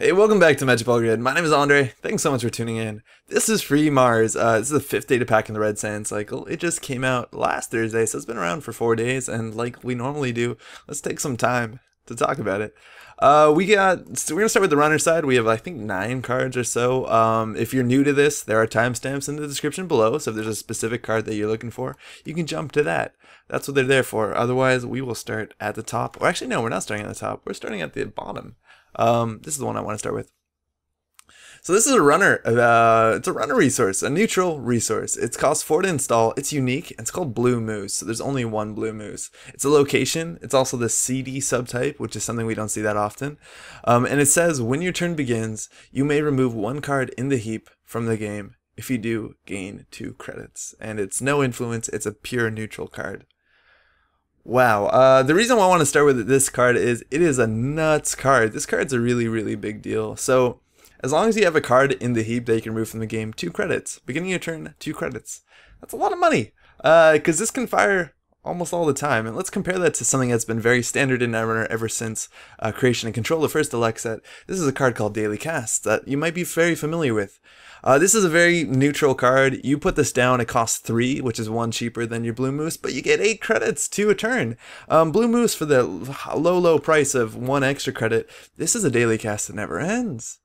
Hey, welcome back to Magical Grid. My name is Andre. Thanks so much for tuning in. This is Free Mars. This is the fifth data pack in the Red Sand Cycle. It just came out last Thursday, so it's been around for 4 days, and like we normally do, let's take some time to talk about it. We're gonna start with the runner side. We have, I think, 9 cards or so. If you're new to this, there are timestamps in the description below, so if there's a specific card that you're looking for, you can jump to that. That's what they're there for. Otherwise, we will start at the top. Or actually, no, we're not starting at the top. We're starting at the bottom. This is the one I want to start with. So this is a runner. It's a runner resource, a neutral resource. It costs 4 to install. It's unique. It's called Bloo Moose. So there's only one Bloo Moose. It's a location. It's also the CD subtype, which is something we don't see that often. And it says when your turn begins, you may remove one card in the heap from the game. If you do, gain 2 credits. And it's no influence. It's a pure neutral card. Wow, the reason why I want to start with this card is it is a nuts card. This card's a really, really big deal. So, as long as you have a card in the heap that you can remove from the game, 2 credits. Beginning of your turn, 2 credits. That's a lot of money, because this can fire almost all the time. And let's compare that to something that's been very standard in Netrunner ever since creation and control, the first Elect set. This is a card called Daily Cast that you might be very familiar with. This is a very neutral card. You put this down, it costs 3, which is 1 cheaper than your Bloo Moose, but you get 8 credits to a turn. Bloo Moose for the low, low price of 1 extra credit. This is a Daily Cast that never ends.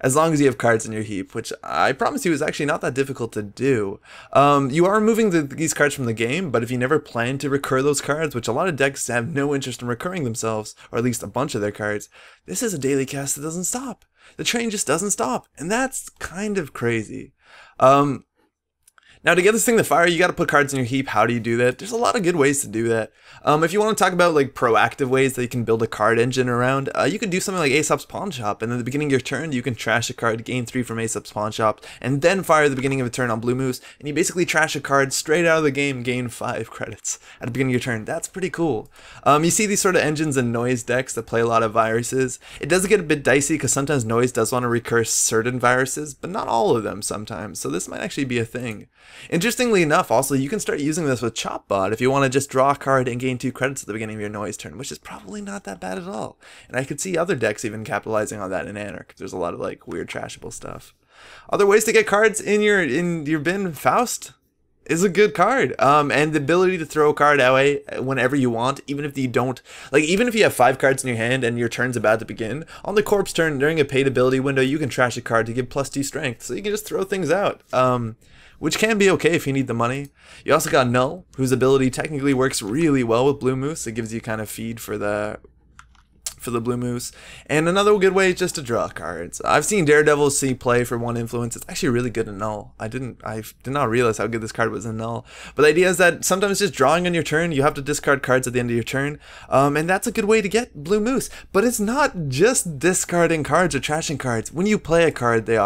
As long as you have cards in your heap, which I promise you is actually not that difficult to do. You are removing these cards from the game, but if you never plan to recur those cards, which a lot of decks have no interest in recurring themselves, or at least a bunch of their cards, this is a Daily Cast that doesn't stop. The train just doesn't stop, and that's kind of crazy. Now, to get this thing to fire, you got to put cards in your heap. How do you do that? There's a lot of good ways to do that. If you want to talk about like proactive ways that you can build a card engine around, you can do something like Aesop's Pawn Shop, and at the beginning of your turn, you can trash a card, gain 3 from Aesop's Pawn Shop, and then fire at the beginning of a turn on Bloo Moose, and you basically trash a card straight out of the game, gain 5 credits at the beginning of your turn. That's pretty cool. You see these sort of engines in noise decks that play a lot of viruses. It does get a bit dicey because sometimes noise does want to recur certain viruses, but not all of them sometimes, so this might actually be a thing. Interestingly enough, also, you can start using this with Chopbot if you want to just draw a card and gain 2 credits at the beginning of your noise turn, which is probably not that bad at all. And I could see other decks even capitalizing on that in Anarch. There's a lot of like weird trashable stuff. Other ways to get cards in your bin, Faust is a good card, and the ability to throw a card away whenever you want, even if you don't, like, even if you have 5 cards in your hand and your turn's about to begin, on the corpse turn during a paid ability window, you can trash a card to give +2 strength, so you can just throw things out, which can be okay if you need the money. You also got Null, whose ability technically works really well with Bloo Moose. It gives you kind of feed for the Bloo Moose. And another good way is just to draw cards. I've seen Daredevil see play for 1 influence. It's actually really good in Null. I did not realize how good this card was in Null. But the idea is that sometimes just drawing on your turn, you have to discard cards at the end of your turn. And that's a good way to get Bloo Moose. But it's not just discarding cards or trashing cards. When you play a card, they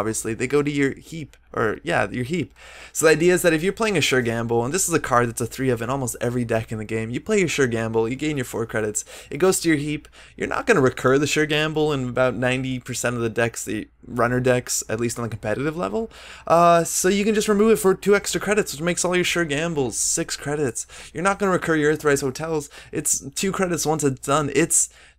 go to your heap. So the idea is that if you're playing a Sure Gamble, and this is a card that's a 3 of in almost every deck in the game, you play your Sure Gamble, you gain your 4 credits, it goes to your heap. You're not going to recur the Sure Gamble in about 90% of the decks, the runner decks, at least on the competitive level. So you can just remove it for 2 extra credits, which makes all your Sure Gambles 6 credits. You're not going to recur your Earthrise Hotels. It's 2 credits once it's done.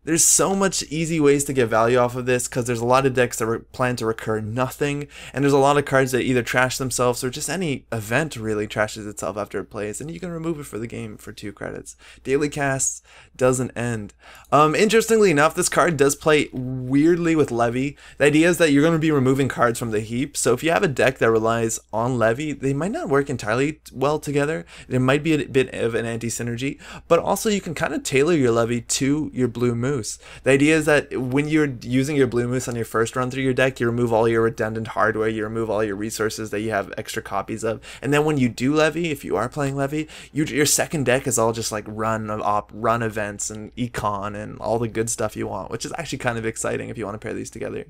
There's so much easy ways to get value off of this because there's a lot of decks that plan to recur nothing, and there's a lot of cards that either trash themselves or just any event really trashes itself after it plays, and you can remove it for the game for 2 credits. Daily Casts doesn't end. Interestingly enough, this card does play weirdly with Levy. The idea is that you're going to be removing cards from the heap, so if you have a deck that relies on Levy, they might not work entirely well together. There might be a bit of an anti-synergy, but also you can kind of tailor your Levy to your Bloo Moose. The idea is that when you're using your Bloo Moose on your first run through your deck, you remove all your redundant hardware, you remove all your resources that you have extra copies of, and then when you do Levy, if you are playing Levy, your second deck is all just like run events and econ and all the good stuff you want, which is actually kind of exciting if you want to pair these together.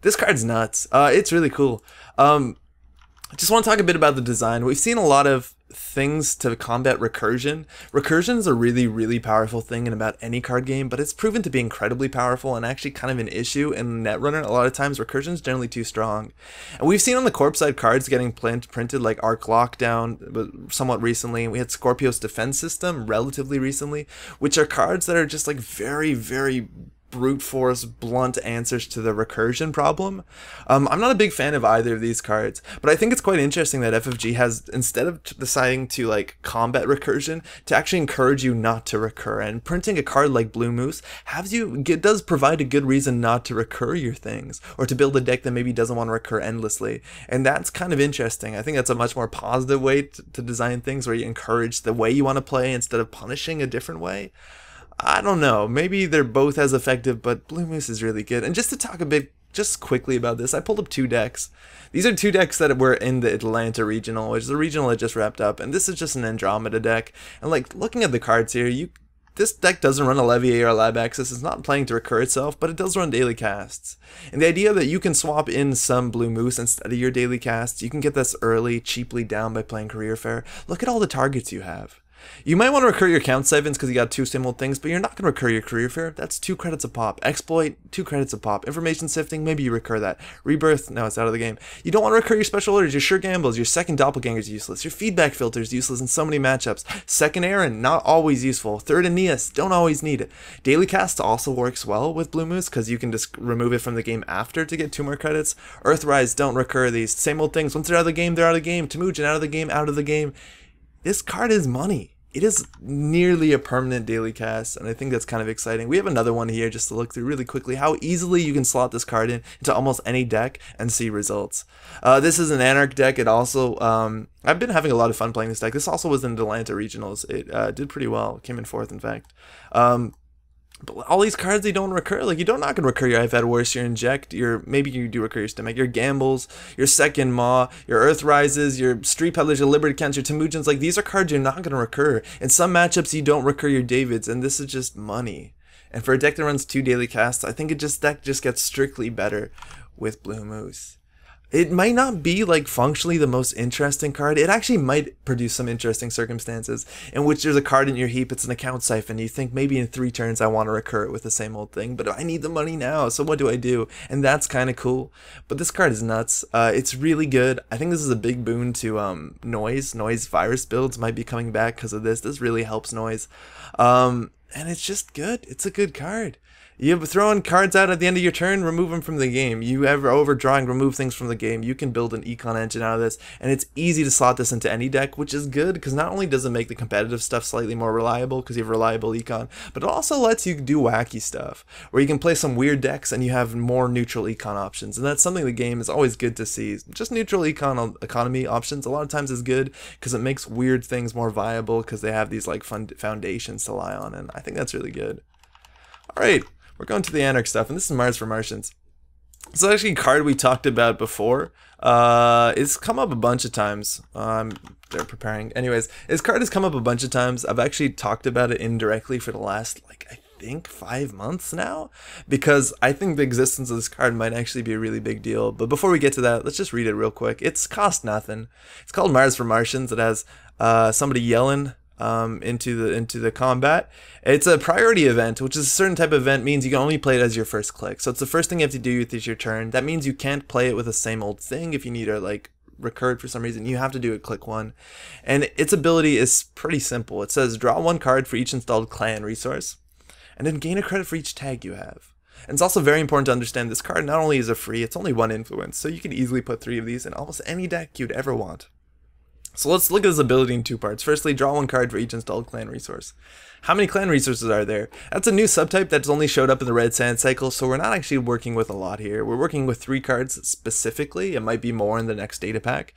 This card's nuts. It's really cool. I just want to talk a bit about the design. We've seen a lot of things to combat recursion. Recursion is a really, really powerful thing in about any card game, but it's proven to be incredibly powerful and actually kind of an issue in Netrunner. A lot of times recursion is generally too strong. And we've seen on the corp side cards getting printed like Arc Lockdown somewhat recently. We had Scorpio's Defense System relatively recently, which are cards that are just like very, very brute force, blunt answers to the recursion problem. I'm not a big fan of either of these cards, but I think it's quite interesting that FFG has, instead of deciding to like combat recursion, to actually encourage you not to recur. And printing a card like Bloo Moose does provide a good reason not to recur your things, or to build a deck that maybe doesn't want to recur endlessly. And that's kind of interesting. I think that's a much more positive way to design things, where you encourage the way you want to play instead of punishing a different way. I don't know, maybe they're both as effective, but Bloo Moose is really good. And just to talk a bit, just quickly about this, I pulled up two decks. These are two decks that were in the Atlanta regional, which is the regional that just wrapped up, and this is just an Andromeda deck. And like, looking at the cards here, this deck doesn't run a Levy or a Lab Access, it's not playing to recur itself, but it does run Daily Casts. And the idea that you can swap in some Bloo Moose instead of your Daily Casts, you can get this early, cheaply down by playing Career Fair. Look at all the targets you have. You might want to recur your Account Siphons because you got two same old things, but you're not going to recur your Career Fair. That's 2 credits a pop. Exploit, 2 credits a pop. Information Sifting, maybe you recur that. Rebirth, no, it's out of the game. You don't want to recur your Special Orders, your Sure Gambles, your Second Doppelganger's useless, your Feedback Filter's useless in so many matchups. Second Aaron, not always useful. Third Aeneas, don't always need it. Daily Cast also works well with Bloo Moose because you can just remove it from the game after to get 2 more credits. Earthrise, don't recur these. Same old things, once they're out of the game, they're out of the game. Temujin, out of the game, out of the game. This card is money. It is nearly a permanent Daily Cast, and I think that's kind of exciting. We have another one here just to look through really quickly, how easily you can slot this card in into almost any deck and see results. This is an Anarch deck. It also, I've been having a lot of fun playing this deck. This also was in the Atlanta regionals. It did pretty well. It came in 4th, in fact. But all these cards, they don't recur. Like, you're not going to recur your I've Had Worse, your Inject, your, maybe you do recur your Stomach, your Gambles, your Second Maw, your Earth Rises, your Street Peddlers, your Liberty Counts, your Temujins. Like, these are cards you're not going to recur. In some matchups, you don't recur your Davids, and this is just money. And for a deck that runs 2 Daily Casts, I think that deck just gets strictly better with Bloo Moose. It might not be like functionally the most interesting card. It actually might produce some interesting circumstances in which there's a card in your heap, it's an Account Siphon. You think maybe in 3 turns I want to recur it with the same old thing, but I need the money now, so what do? And that's kind of cool. But this card is nuts. It's really good. I think this is a big boon to Noise. Noise virus builds might be coming back because of this. This really helps Noise. And it's just good. It's a good card. You're throwing cards out at the end of your turn, remove them from the game. You ever overdrawing, remove things from the game. You can build an econ engine out of this, and it's easy to slot this into any deck, which is good, because not only does it make the competitive stuff slightly more reliable, because you have reliable econ, but it also lets you do wacky stuff, where you can play some weird decks and you have more neutral econ options, and that's something the game is always good to see. Just neutral economy options a lot of times is good, because it makes weird things more viable, because they have these like fun foundations to lie on, and I think that's really good. Alright. We're going to the Anarch stuff, and this is Mars for Martians. This is actually a card we talked about before. It's come up a bunch of times. They're preparing. Anyways, this card has come up a bunch of times. I've actually talked about it indirectly for the last, like, I think 5 months now, because I think the existence of this card might actually be a really big deal. But before we get to that, let's just read it real quick. It's cost nothing. It's called Mars for Martians. It has somebody yelling into the combat. It's a priority event, which is a certain type of event, means you can only play it as your first click. So it's the first thing you have to do with your turn. That means you can't play it with the same old thing. If you need to like recurred for some reason, you have to do it click 1. And its ability is pretty simple. It says draw 1 card for each installed clan resource, and then gain a credit for each tag you have. And it's also very important to understand this card not only is a free, it's only 1 influence, so you can easily put 3 of these in almost any deck you'd ever want. So let's look at this ability in 2 parts. Firstly, draw 1 card for each installed clan resource. How many clan resources are there? That's a new subtype that's only showed up in the Red Sand Cycle, so we're not actually working with a lot here. We're working with 3 cards specifically. It might be more in the next data pack.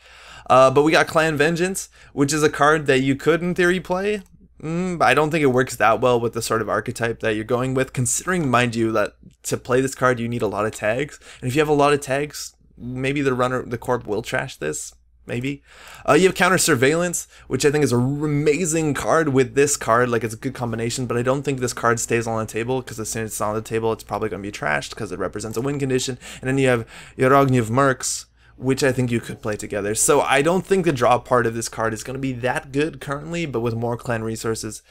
But we got Clan Vengeance, which is a card that you could, in theory, play. But I don't think it works that well with the sort of archetype that you're going with, considering, mind you, that to play this card, you need a lot of tags. And if you have a lot of tags, maybe the corp will trash this. Maybe. You have Counter Surveillance, which I think is an amazing card with this card. Like, it's a good combination, but I don't think this card stays on the table, because as soon as it's on the table, it's probably going to be trashed, because it represents a win condition. And then you have Yeroniv Mercs, which I think you could play together. So I don't think the draw part of this card is going to be that good currently, but with more clan resources,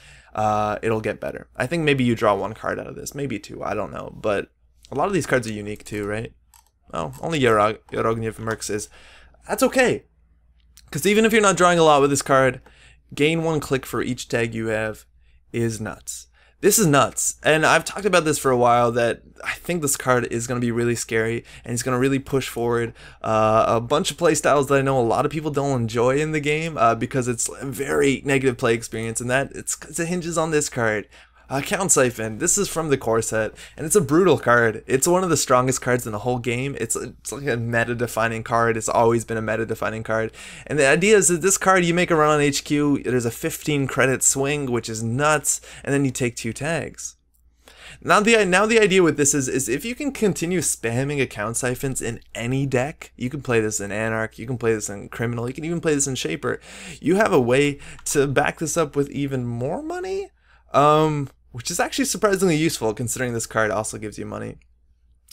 it'll get better. I think maybe you draw 1 card out of this, maybe 2, I don't know. But a lot of these cards are unique too, right? Oh, only Yeroniv Mercs is. That's okay. Because even if you're not drawing a lot with this card, gain 1 click for each tag you have is nuts. This is nuts, and I've talked about this for a while, that I think this card is going to be really scary, and it's going to really push forward a bunch of playstyles that I know a lot of people don't enjoy in the game because it's a very negative play experience, and that it hinges on this card. Account Siphon. This is from the core set, and it's a brutal card. It's one of the strongest cards in the whole game. It's like a meta-defining card. It's always been a meta-defining card. And the idea is that this card, you make a run on HQ, there's a 15-credit swing, which is nuts, and then you take 2 tags. Now the idea with this is if you can continue spamming Account Siphons in any deck, you can play this in Anarch, you can play this in Criminal, you can even play this in Shaper, you have a way to back this up with even more money? Which is actually surprisingly useful, considering this card also gives you money.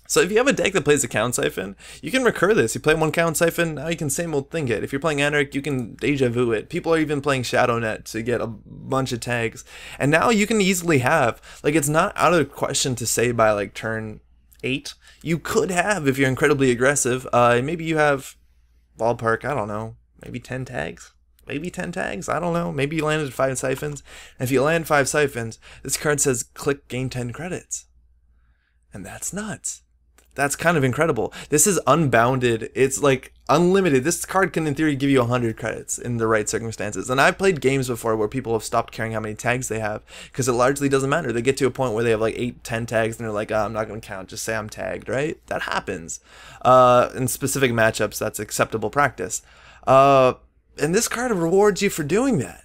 So if you have a deck that plays Account Siphon, you can recur this. You play one Account Siphon, now you can same old thing it. If you're playing Anarch, you can Deja Vu it. People are even playing Shadow Net to get a bunch of tags. And now you can easily have, like, it's not out of the question to say by, like, turn 8. You could have, if you're incredibly aggressive, maybe you have, ballpark, I don't know, maybe 10 tags? Maybe 10 tags, I don't know, maybe you landed 5 Siphons, and if you land 5 Siphons, this card says click gain 10 credits. And that's nuts. That's kind of incredible. This is unbounded, it's like unlimited. This card can in theory give you 100 credits in the right circumstances, and I've played games before where people have stopped caring how many tags they have, because it largely doesn't matter. They get to a point where they have like 8, 10 tags, and they're like, oh, I'm not going to count, just say I'm tagged, right? That happens. In specific matchups, that's acceptable practice. And this card rewards you for doing that.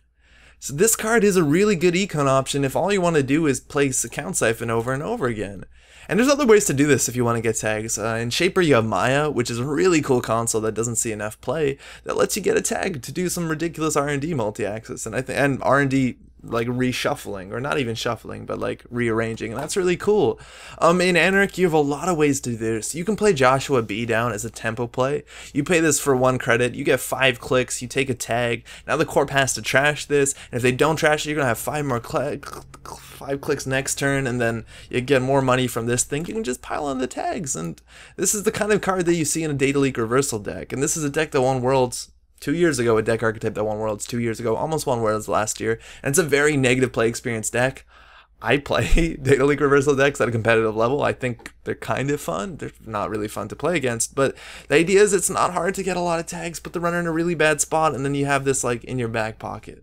So this card is a really good econ option if all you want to do is place Account Siphon over and over again. And there's other ways to do this if you want to get tags. In Shaper you have Maya, which is a really cool console that doesn't see enough play, that lets you get a tag to do some ridiculous R&D multi-axis, and R&D like reshuffling, or not even shuffling, but like rearranging, and that's really cool. In Anarch, you have a lot of ways to do this. You can play Joshua B down as a tempo play. You pay this for 1 credit, you get 5 clicks, you take a tag. Now the corp has to trash this, and if they don't trash it, you're gonna have 5 more clicks next turn, and then you get more money from this thing. You can just pile on the tags, and this is the kind of card that you see in a Data Leak Reversal deck, and this is a deck that won Worlds 2 years ago, a deck archetype that won Worlds 2 years ago, almost won Worlds last year, and it's a very negative play experience deck. I play Data Leak Reversal decks at a competitive level. I think they're kind of fun. They're not really fun to play against, but the idea is it's not hard to get a lot of tags, put the runner in a really bad spot, and then you have this like in your back pocket.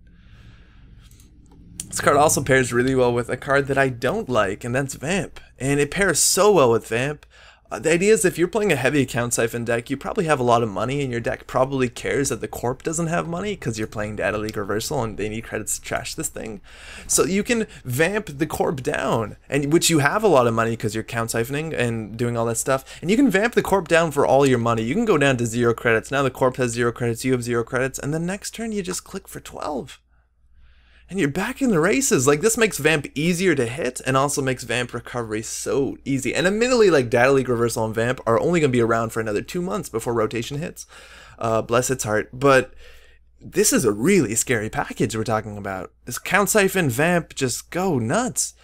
This card also pairs really well with a card that I don't like, and that's Vamp. And it pairs so well with Vamp. The idea is if you're playing a heavy Account Siphon deck, you probably have a lot of money, and your deck probably cares that the corp doesn't have money because you're playing Data Leak Reversal and they need credits to trash this thing. So you can Vamp the corp down, and which you have a lot of money because you're Account Siphoning and doing all that stuff, and you can Vamp the corp down for all your money. You can go down to 0 credits. Now the corp has 0 credits, you have 0 credits, and then next turn you just click for 12. And you're back in the races. Like, this makes Vamp easier to hit, and also makes Vamp recovery so easy. And admittedly, like, Data Leak Reversal and Vamp are only going to be around for another 2 months before rotation hits. Bless its heart. But this is a really scary package we're talking about. This Account Siphon, Vamp, just go nuts.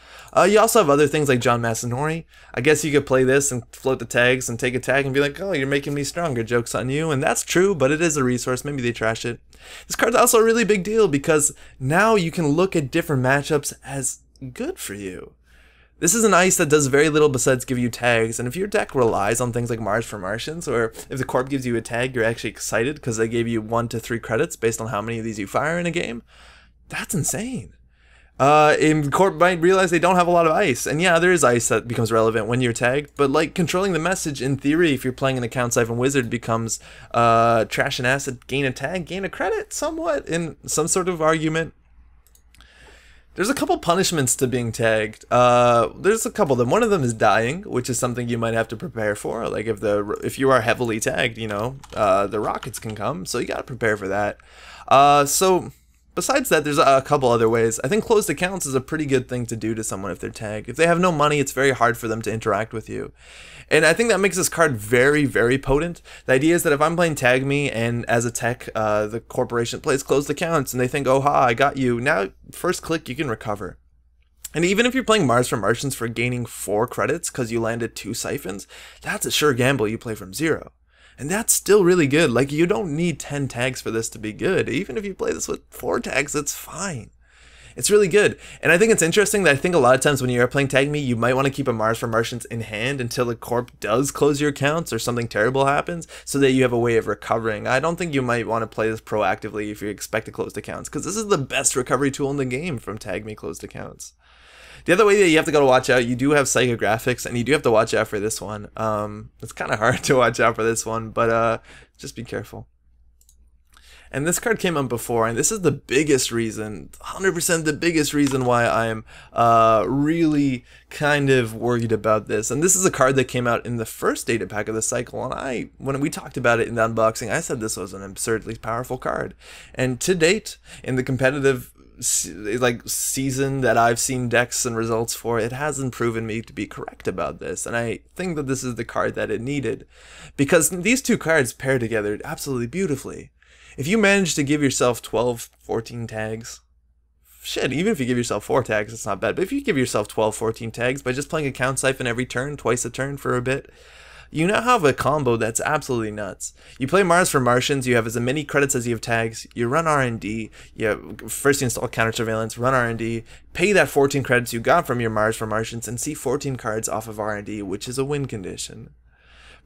You also have other things like John Masanori. I guess you could play this and float the tags and take a tag and be like, oh, you're making me stronger, joke's on you. And that's true, but it is a resource. Maybe they trash it. This card's also a really big deal because now you can look at different matchups as good for you. This is an ice that does very little besides give you tags, and if your deck relies on things like Mars for Martians, or if the corp gives you a tag, you're actually excited because they gave you 1 to 3 credits based on how many of these you fire in a game, that's insane. And corp might realize they don't have a lot of ice, and yeah, there is ice that becomes relevant when you're tagged, but like controlling the message in theory, if you're playing an Account Siphon Wizard, becomes trash an asset, gain a tag, gain a credit, somewhat, in some sort of argument. There's a couple punishments to being tagged. There's a couple of them. One of them is dying, which is something you might have to prepare for. Like if you are heavily tagged, you know, the rockets can come, so you gotta prepare for that. So besides that, there's a couple other ways. I think Closed Accounts is a pretty good thing to do to someone if they're tagged. If they have no money, it's very hard for them to interact with you. And I think that makes this card very, very potent. The idea is that if I'm playing Tag Me, and as a tech, the corporation plays Closed Accounts, and they think, oh ha, I got you, now first click you can recover. And even if you're playing Mars for Martians for gaining 4 credits because you landed 2 siphons, that's a sure gamble you play from 0. And that's still really good. Like, you don't need 10 tags for this to be good. Even if you play this with 4 tags, it's fine. It's really good. And I think it's interesting that I think a lot of times when you are playing Tag Me, you might want to keep a Mars for Martians in hand until a corp does close your accounts or something terrible happens, so that you have a way of recovering. I don't think you might want to play this proactively if you expect to close accounts, because this is the best recovery tool in the game from Tag Me closed accounts. The other way that you have to go to watch out, you do have psychographics, and you do have to watch out for this one. It's kind of hard to watch out for this one, but just be careful. And this card came up before, and this is the biggest reason, 100% the biggest reason why I'm really kind of worried about this. And this is a card that came out in the first data pack of the cycle, and when we talked about it in the unboxing, I said this was an absurdly powerful card. And to date, in the competitive season that I've seen decks and results for, it hasn't proven me to be correct about this, and I think that this is the card that it needed, because these two cards pair together absolutely beautifully. If you manage to give yourself 12, 14 tags, shit, even if you give yourself 4 tags, it's not bad, but if you give yourself 12, 14 tags by just playing Account Siphon every turn, twice a turn for a bit, you now have a combo that's absolutely nuts. You play Mars for Martians, you have as many credits as you have tags, you run R&D, first you install Counter Surveillance, run R&D, pay that 14 credits you got from your Mars for Martians, and see 14 cards off of R&D, which is a win condition.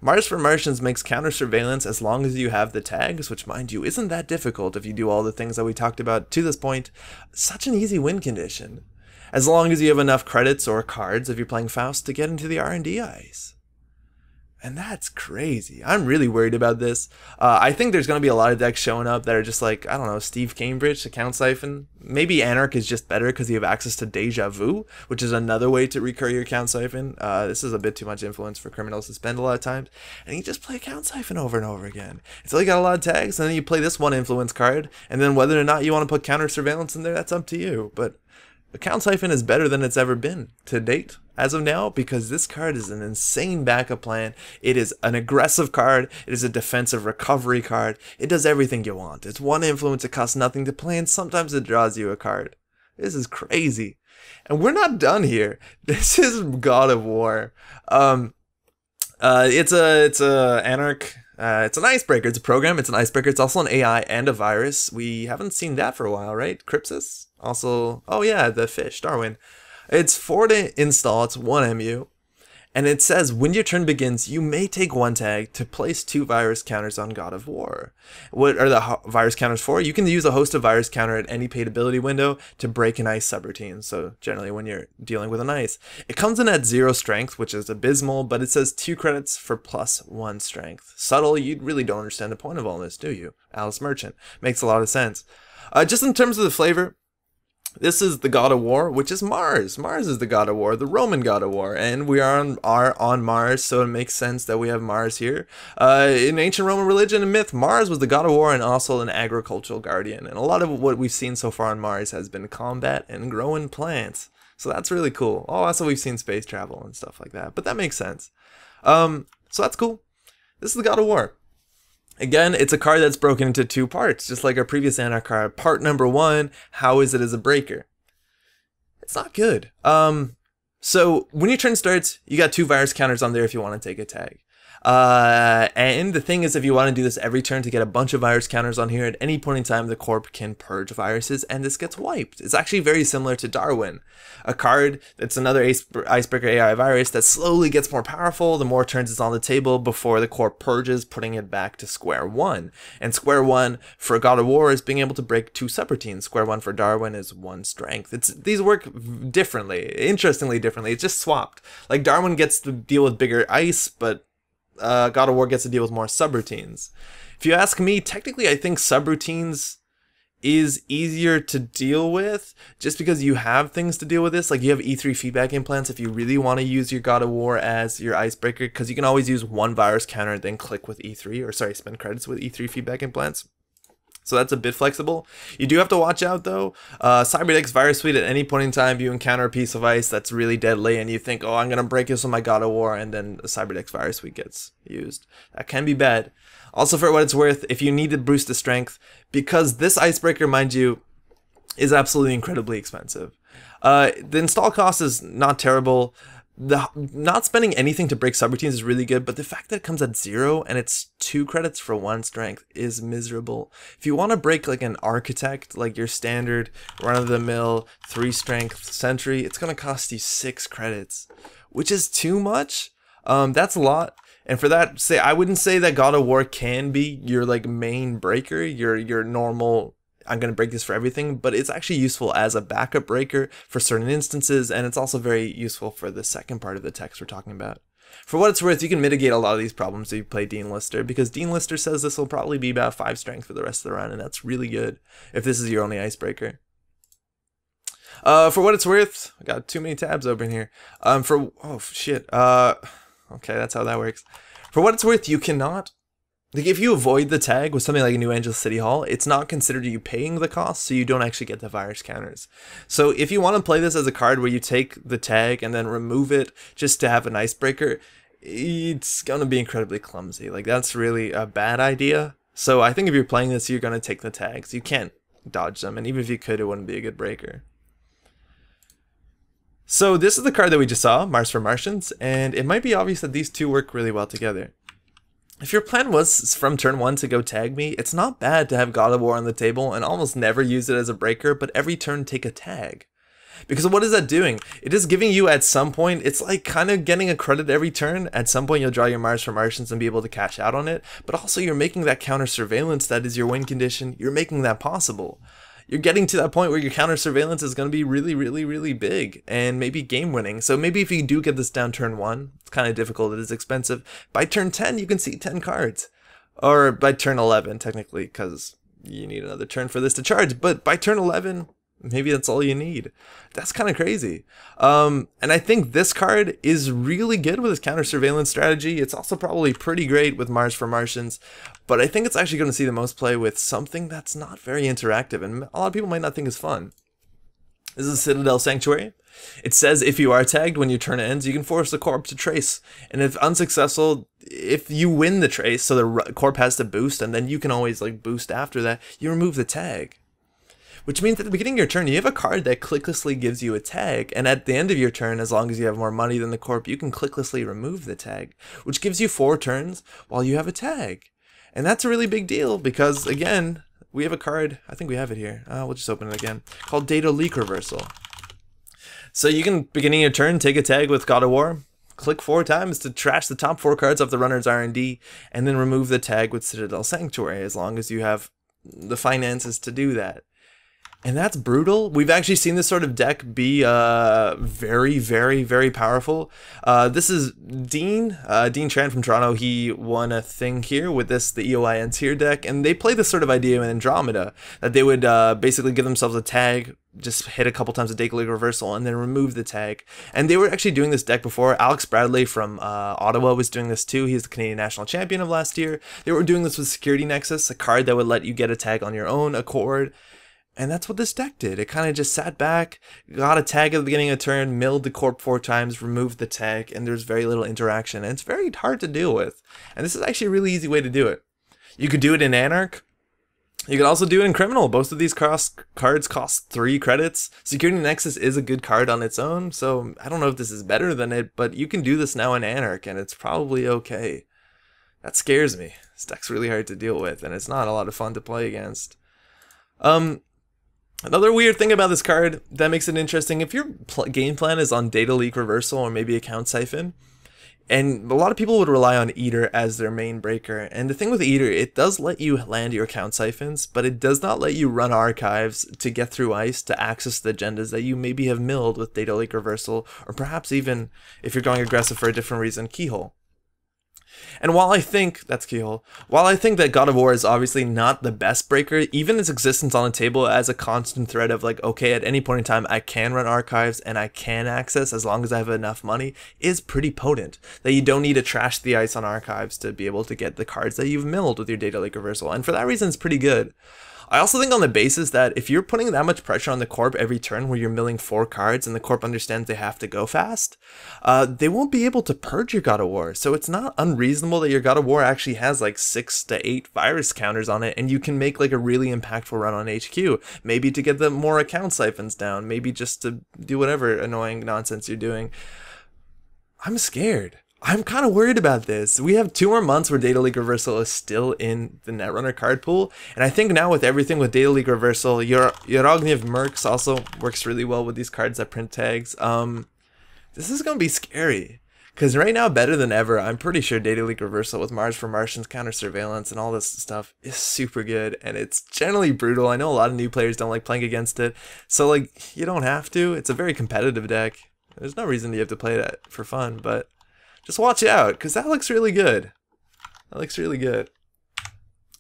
Mars for Martians makes Counter Surveillance as long as you have the tags, which, mind you, isn't that difficult if you do all the things that we talked about to this point. Such an easy win condition. As long as you have enough credits or cards, if you're playing Faust, to get into the R&D ice. And that's crazy. I'm really worried about this. I think there's going to be a lot of decks showing up that are just like, I don't know, Steve Cambridge, Account Siphon. Maybe Anarch is just better because you have access to Deja Vu, which is another way to recur your Account Siphon. This is a bit too much influence for criminals to spend a lot of times. And you just play Account Siphon over and over again until you got a lot of tags, and then you play this one influence card. And then whether or not you want to put Counter Surveillance in there, that's up to you. But Account Siphon is better than it's ever been to date, as of now, because this card is an insane backup plan. It is an aggressive card, it is a defensive recovery card, it does everything you want. It's one influence, it costs nothing to play, and sometimes it draws you a card. This is crazy. And we're not done here. This is God of War. It's a Anarch. It's an icebreaker, it's a program, it's an icebreaker, it's also an AI and a virus. We haven't seen that for a while, right? Crypsis? Also, oh yeah, the fish, Darwin. It's 4 to install, it's 1 MU, and it says when your turn begins, you may take 1 tag to place 2 virus counters on God of War. What are the virus counters for? You can use a host of virus counter at any paid ability window to break an ice subroutine, so generally when you're dealing with an ice. It comes in at 0 strength, which is abysmal, but it says 2 credits for +1 strength. Subtle, you really don't understand the point of all this, do you? Alice Merchant. Makes a lot of sense. Just in terms of the flavor, this is the God of War, which is Mars. Mars is the God of War, the Roman God of War, and we are on Mars, so it makes sense that we have Mars here. In ancient Roman religion and myth, Mars was the God of War and also an agricultural guardian, and a lot of what we've seen so far on Mars has been combat and growing plants, so that's really cool. Oh, also we've seen space travel and stuff like that, but that makes sense. So that's cool. This is the God of War. Again, it's a card that's broken into 2 parts, just like our previous Anarch card. Part number 1, how is it as a breaker? It's not good. So when your turn starts, you got 2 virus counters on there if you want to take a tag. And the thing is, if you want to do this every turn to get a bunch of virus counters on here, at any point in time the corp can purge viruses and this gets wiped. It's actually very similar to Darwin, a card that's another icebreaker AI virus that slowly gets more powerful the more turns it's on the table before the corp purges, putting it back to square one. And square one for God of War is being able to break 2 subroutines. Square one for Darwin is 1 strength. These work differently, interestingly differently. It's just swapped. Like Darwin gets to deal with bigger ice, but God of War gets to deal with more subroutines. If you ask me, technically I think subroutines is easier to deal with just because you have things to deal with this. Like you have E3 feedback implants if you really want to use your God of War as your icebreaker, because you can always use 1 virus counter then click with E3, or sorry, spend credits with E3 feedback implants. So that's a bit flexible. You do have to watch out though. Cyberdeck's virus suite, at any point in time you encounter a piece of ice that's really deadly and you think, oh, I'm going to break this with my God of War, and then the Cyberdeck's virus suite gets used. That can be bad. Also, for what it's worth, if you need to boost the strength, because this icebreaker, mind you, is absolutely incredibly expensive. The install cost is not terrible. The not spending anything to break subroutines is really good, but the fact that it comes at 0 and it's 2 credits for 1 strength is miserable. If you want to break like an architect, like your standard run-of-the-mill 3 strength sentry, it's going to cost you 6 credits, which is too much. That's a lot. And for that, say I wouldn't say that God of War can be your like main breaker, your normal I'm going to break this for everything, but it's actually useful as a backup breaker for certain instances, and it's also very useful for the second part of the text we're talking about. For what it's worth, you can mitigate a lot of these problems if you play Dean Lister, because Dean Lister says this will probably be about 5 strength for the rest of the run, and that's really good if this is your only icebreaker. For what it's worth, I got too many tabs open here. Okay, that's how that works. For what it's worth, you cannot... Like, if you avoid the tag with something like New Angeles City Hall, it's not considered you paying the cost, so you don't actually get the virus counters. So if you want to play this as a card where you take the tag and then remove it just to have an icebreaker, it's going to be incredibly clumsy. Like, that's really a bad idea. So I think if you're playing this, you're going to take the tags. You can't dodge them, and even if you could, it wouldn't be a good breaker. So this is the card that we just saw, Mars for Martians, and it might be obvious that these two work really well together. If your plan was from turn 1 to go tag me, it's not bad to have God of War on the table and almost never use it as a breaker, but every turn take a tag. Because what is that doing? It is giving you at some point, it's like kind of getting a credit every turn. At some point you'll draw your Mars for Martians and be able to cash out on it, but also you're making that counter surveillance that is your win condition, you're making that possible. You're getting to that point where your counter surveillance is going to be really, really, really big and maybe game winning. So maybe if you do get this down turn 1, it's kind of difficult, it is expensive. By turn 10, you can see 10 cards. Or by turn 11, technically, because you need another turn for this to charge. But by turn 11, maybe that's all you need. That's kind of crazy. And I think this card is really good with its counter surveillance strategy. It's also probably pretty great with Mars for Martians. But I think it's actually going to see the most play with something that's not very interactive, and a lot of people might not think is fun. This is Citadel Sanctuary. It says if you are tagged when your turn ends, you can force the corp to trace. And if unsuccessful, if you win the trace, so the corp has to boost, and then you can always like boost after that, you remove the tag. Which means at the beginning of your turn, you have a card that clicklessly gives you a tag, and at the end of your turn, as long as you have more money than the corp, you can clicklessly remove the tag, which gives you 4 turns while you have a tag. And that's a really big deal because, again, we have a card, I think we have it here, we'll just open it again, called Data Leak Reversal. So you can, beginning your turn, take a tag with God of War, click 4 times to trash the top 4 cards of the runner's R&D, and then remove the tag with Citadel Sanctuary, as long as you have the finances to do that. And that's brutal. We've actually seen this sort of deck be very, very, very powerful. This is Dean Tran from Toronto. He won a thing here with this, the EOIN tier deck, and they play this sort of idea in Andromeda, that they would basically give themselves a tag, just hit a couple times a Data Leak Reversal, and then remove the tag. And they were actually doing this deck before. Alex Bradley from Ottawa was doing this too. He's the Canadian national champion of last year. They were doing this with Security Nexus, a card that would let you get a tag on your own accord. And that's what this deck did. It kind of just sat back, got a tag at the beginning of the turn, milled the corp 4 times, removed the tag, and there's very little interaction. And it's very hard to deal with. And this is actually a really easy way to do it. You could do it in Anarch. You could also do it in Criminal. Both of these cards cost 3 credits. Security Nexus is a good card on its own, so I don't know if this is better than it, but you can do this now in Anarch, and it's probably okay. That scares me. This deck's really hard to deal with, and it's not a lot of fun to play against. Another weird thing about this card that makes it interesting, if your game plan is on Data Leak Reversal or maybe Account Siphon, and a lot of people would rely on Eater as their main breaker, and the thing with Eater, it does let you land your Account Siphons, but it does not let you run Archives to get through ice to access the agendas that you maybe have milled with Data Leak Reversal, or perhaps even, if you're going aggressive for a different reason, Keyhole. And while I think, that's Keyhole, while I think that God of War is obviously not the best breaker, even its existence on the table as a constant threat of like, okay, at any point in time I can run Archives and I can access as long as I have enough money, is pretty potent. That you don't need to trash the ice on Archives to be able to get the cards that you've milled with your Data Leak Reversal, and for that reason it's pretty good. I also think on the basis that if you're putting that much pressure on the corp every turn where you're milling 4 cards and the corp understands they have to go fast, they won't be able to purge your God of War. So it's not unreasonable that your God of War actually has like 6 to 8 virus counters on it, and you can make like a really impactful run on HQ. Maybe to get the more account siphons down, maybe just to do whatever annoying nonsense you're doing. I'm scared. I'm kind of worried about this. We have 2 more months where Data Leak Reversal is still in the Netrunner card pool. And I think now with everything with Data Leak Reversal, Yeroniv Mercs also works really well with these cards that print tags. This is going to be scary. Because right now, better than ever, I'm pretty sure Data Leak Reversal with Mars for Martians, Counter Surveillance, and all this stuff is super good. And it's generally brutal. I know a lot of new players don't like playing against it. So, like, you don't have to. It's a very competitive deck. There's no reason you have to play that for fun, but just watch out, because that looks really good. That looks really good.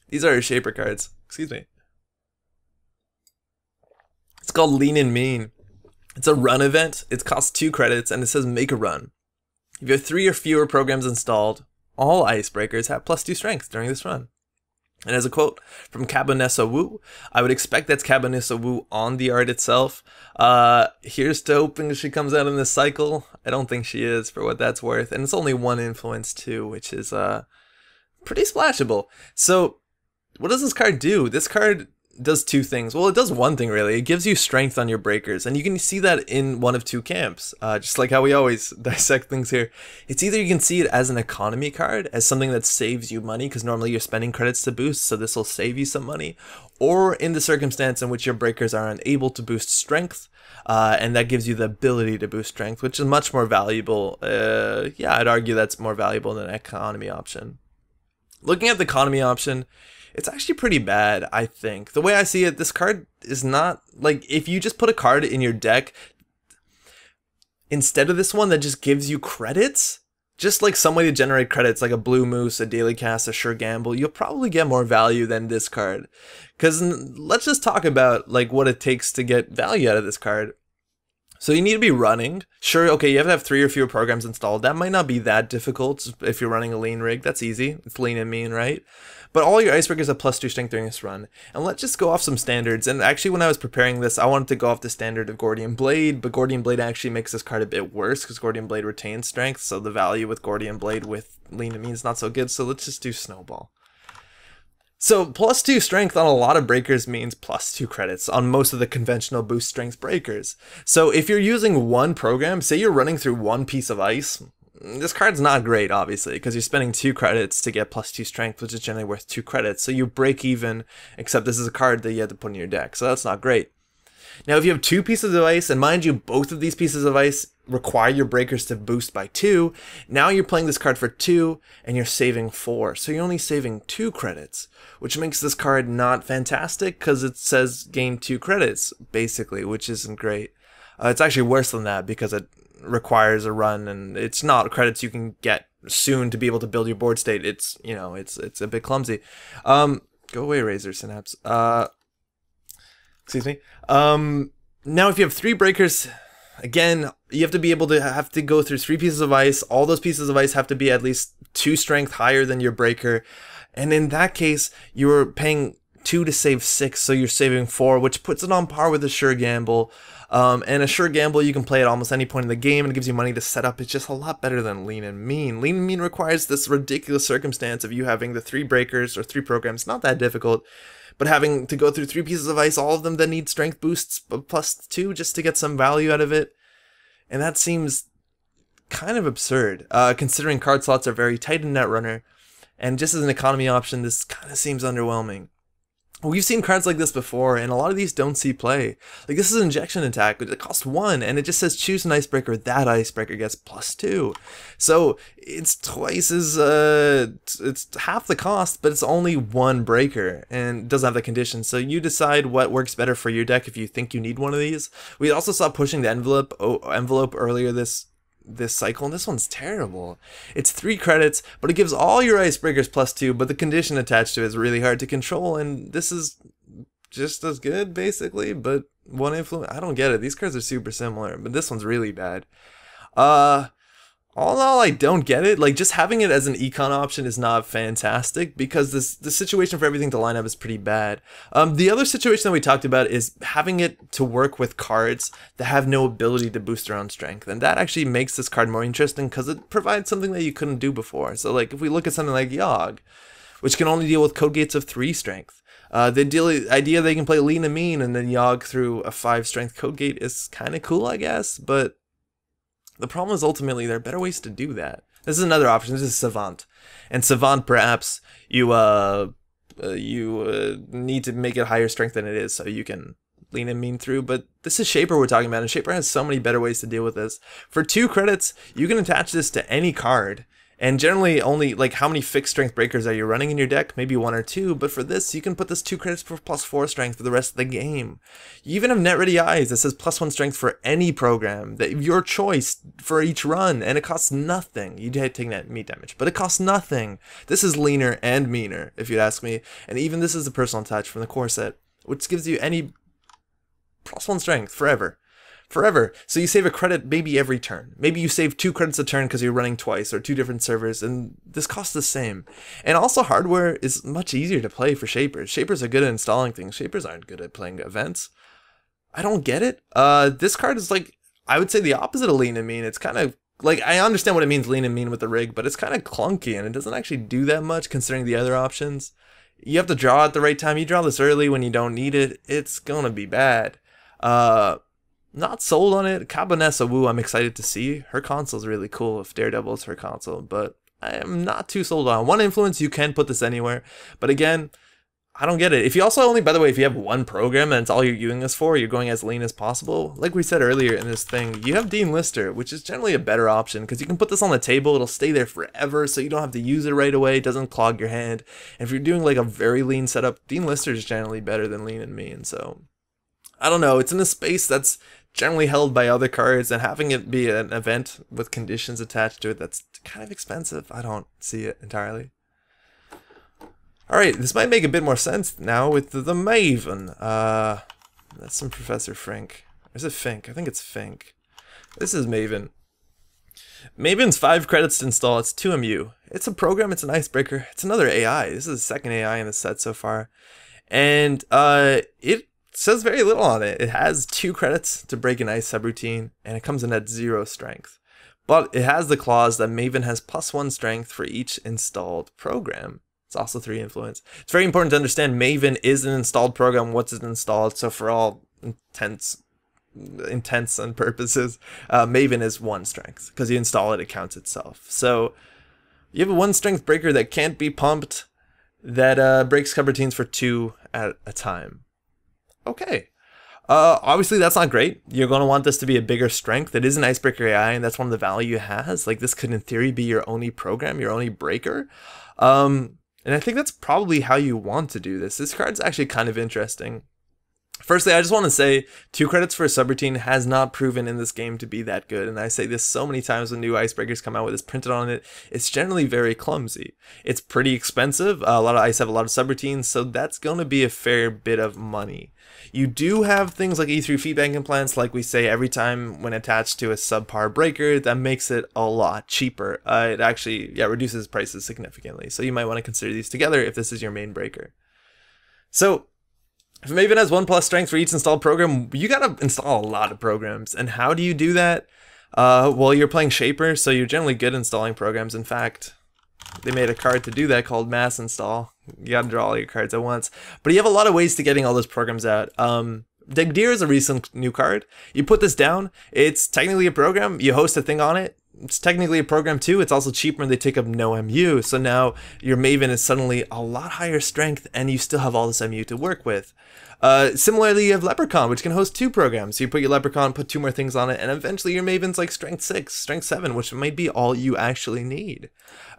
These are your Shaper cards. Excuse me. It's called Lean and Mean. It's a run event. It costs 2 credits, and it says make a run. If you have 3 or fewer programs installed, all Icebreakers have +2 strength during this run. And as a quote from Cabanessa Wu, I would expect that's Cabanessa Wu on the art itself. Here's to hoping she comes out in this cycle. I don't think she is, for what that's worth. And it's only 1 influence too, which is pretty splashable. So what does this card do? This card does 2 things. Well, it does 1 thing really. It gives you strength on your breakers, and you can see that in 1 of 2 camps, just like how we always dissect things here. It's either you can see it as an economy card, as something that saves you money, because normally you're spending credits to boost, so this will save you some money, or in the circumstance in which your breakers are unable to boost strength, and that gives you the ability to boost strength, which is much more valuable. Yeah, I'd argue that's more valuable than an economy option. Looking at the economy option, it's actually pretty bad, I think. The way I see it, this card is not, like, if you just put a card in your deck instead of this one that just gives you credits, just like some way to generate credits, like a Bloo Moose, a Daily Cast, a Sure Gamble, you'll probably get more value than this card. Because let's just talk about, like, what it takes to get value out of this card. So you need to be running. Sure, okay, you have to have 3 or fewer programs installed. That might not be that difficult if you're running a lean rig. That's easy. It's Lean and Mean, right? But all your Icebreakers have +2 strength during this run. And let's just go off some standards. And actually, when I was preparing this, I wanted to go off the standard of Gordian Blade, but Gordian Blade actually makes this card a bit worse because Gordian Blade retains strength, so the value with Gordian Blade with Lean and Mean is not so good, so let's just do Snowball. So +2 strength on a lot of breakers means +2 credits on most of the conventional boost strength breakers. So if you're using 1 program, say you're running through 1 piece of ice, this card's not great, obviously, because you're spending 2 credits to get +2 strength, which is generally worth 2 credits. So you break even, except this is a card that you had to put in your deck, so that's not great. Now, if you have 2 pieces of ice, and mind you, both of these pieces of ice require your breakers to boost by 2, now you're playing this card for 2, and you're saving 4. So you're only saving 2 credits, which makes this card not fantastic, because it says gain 2 credits, basically, which isn't great. It's actually worse than that, because it requires a run, and it's not credits you can get soon to be able to build your board state. It's, you know, it's a bit clumsy. Go away, Razor Synapse. Excuse me. Now, if you have 3 breakers, again, you have to be able to go through 3 pieces of ice. All those pieces of ice have to be at least 2 strength higher than your breaker. And in that case, you're paying 2 to save 6, so you're saving 4, which puts it on par with a Sure Gamble. And a Sure Gamble, you can play at almost any point in the game, and it gives you money to set up. It's just a lot better than Lean and Mean. Lean and Mean requires this ridiculous circumstance of you having the 3 breakers or 3 programs, not that difficult, but having to go through 3 pieces of ice, all of them that need strength boosts +2 just to get some value out of it. And that seems kind of absurd, considering card slots are very tight in Netrunner, and just as an economy option, this kind of seems underwhelming. We've seen cards like this before, and a lot of these don't see play. Like, this is an Injection Attack. It costs 1, and it just says choose an Icebreaker. That Icebreaker gets +2. So it's twice as, it's half the cost, but it's only 1 breaker, and doesn't have the condition. So you decide what works better for your deck if you think you need one of these. We also saw Pushing the Envelope, earlier this cycle, and this one's terrible. It's 3 credits, but it gives all your Icebreakers +2, but the condition attached to it is really hard to control, and this is just as good, basically, but 1 influence. I don't get it. These cards are super similar, but this one's really bad. All in all, I don't get it. Like, just having it as an econ option is not fantastic, because the situation for everything to line up is pretty bad. The other situation that we talked about is having it to work with cards that have no ability to boost their own strength, and that actually makes this card more interesting, because it provides something that you couldn't do before. So, like, if we look at something like Yogg, which can only deal with code gates of 3 strength, the idea they can play Lean and Mean and then Yogg through a 5 strength code gate is kind of cool, I guess, but The problem is ultimately there are better ways to do that. This is another option. This is Savant. And Savant, perhaps you need to make it higher strength than it is so you can lean and mean through. But this is Shaper we're talking about, and Shaper has so many better ways to deal with this. For 2 credits, you can attach this to any card. And generally only, like, how many fixed strength breakers are you running in your deck? Maybe 1 or 2, but for this, you can put this 2 credits for +4 strength for the rest of the game. You even have Net Ready Eyes that says +1 strength for any program, that your choice for each run, and it costs nothing. You did take that meat damage, but it costs nothing. This is leaner and meaner, if you'd ask me, and even this is a personal touch from the core set, which gives you any +1 strength forever. So you save a credit maybe every turn. Maybe you save 2 credits a turn because you're running twice or 2 different servers, and this costs the same. And also hardware is much easier to play for Shapers. Shapers are good at installing things. Shapers aren't good at playing events. I don't get it. This card is like, I would say the opposite of Lean and Mean. It's kind of like, I understand what it means, Lean and Mean with the rig, but it's kind of clunky and it doesn't actually do that much considering the other options. You have to draw at the right time. You draw this early when you don't need it. It's gonna be bad. Not sold on it. Cabanessa Wu, I'm excited to see. Her console's really cool if Daredevil is her console, but I am not too sold on. 1 influence, you can put this anywhere, but again, I don't get it. If you also only, by the way, if you have 1 program and it's all you're using this for, you're going as lean as possible. Like we said earlier in this thing, you have Dean Lister, which is generally a better option because you can put this on the table. It'll stay there forever, so you don't have to use it right away. It doesn't clog your hand. And if you're doing like a very lean setup, Dean Lister is generally better than Lean and Mean, so I don't know. It's in a space that's generally held by other cards, and having it be an event with conditions attached to it that's kind of expensive, I don't see it entirely. Alright, this might make a bit more sense now with the Maven. That's some Professor Frink. Is it Fink? I think it's Fink. This is Maven. Maven's 5 credits to install. It's 2MU. It's a program, it's an icebreaker. It's another AI. This is the second AI in the set so far. And it says very little on it. It has 2 credits to break an ice subroutine, and it comes in at 0 strength. But it has the clause that Maven has +1 strength for each installed program. It's also 3 influence. It's very important to understand Maven is an installed program once it's installed, so for all intents and purposes, Maven is 1 strength. Because you install it, it counts itself. So you have a 1 strength breaker that can't be pumped, that breaks subroutines for 2 at a time. Okay. Obviously that's not great. You're going to want this to be a bigger strength. It is an icebreaker AI, and that's one of the value it has. Like, this could in theory be your only program, your only breaker. And I think that's probably how you want to do this. This card's actually kind of interesting. Firstly, I just want to say 2 credits for a subroutine has not proven in this game to be that good, and I say this so many times when new icebreakers come out with this printed on it. It's generally very clumsy. It's pretty expensive. A lot of ice have a lot of subroutines, so that's going to be a fair bit of money. You do have things like E3 Feedback Implants, like we say every time when attached to a subpar breaker, that makes it a lot cheaper. It actually reduces prices significantly, so you might want to consider these together if this is your main breaker. So if Maven has 1+ strength for each installed program, you gotta install a lot of programs. And how do you do that? Well, you're playing Shaper, so you're generally good installing programs. In fact, they made a card to do that called Mass Install. You gotta draw all your cards at once. But you have a lot of ways to getting all those programs out. Degdir is a recent new card. You put this down, it's technically a program, you host a thing on it. It's technically a program too. It's also cheaper and they take up no MU. So now your Maven is suddenly a lot higher strength and you still have all this MU to work with. Similarly, you have Leprechaun, which can host 2 programs. So you put your Leprechaun, put 2 more things on it, and eventually your Maven's like strength 6, strength 7, which might be all you actually need.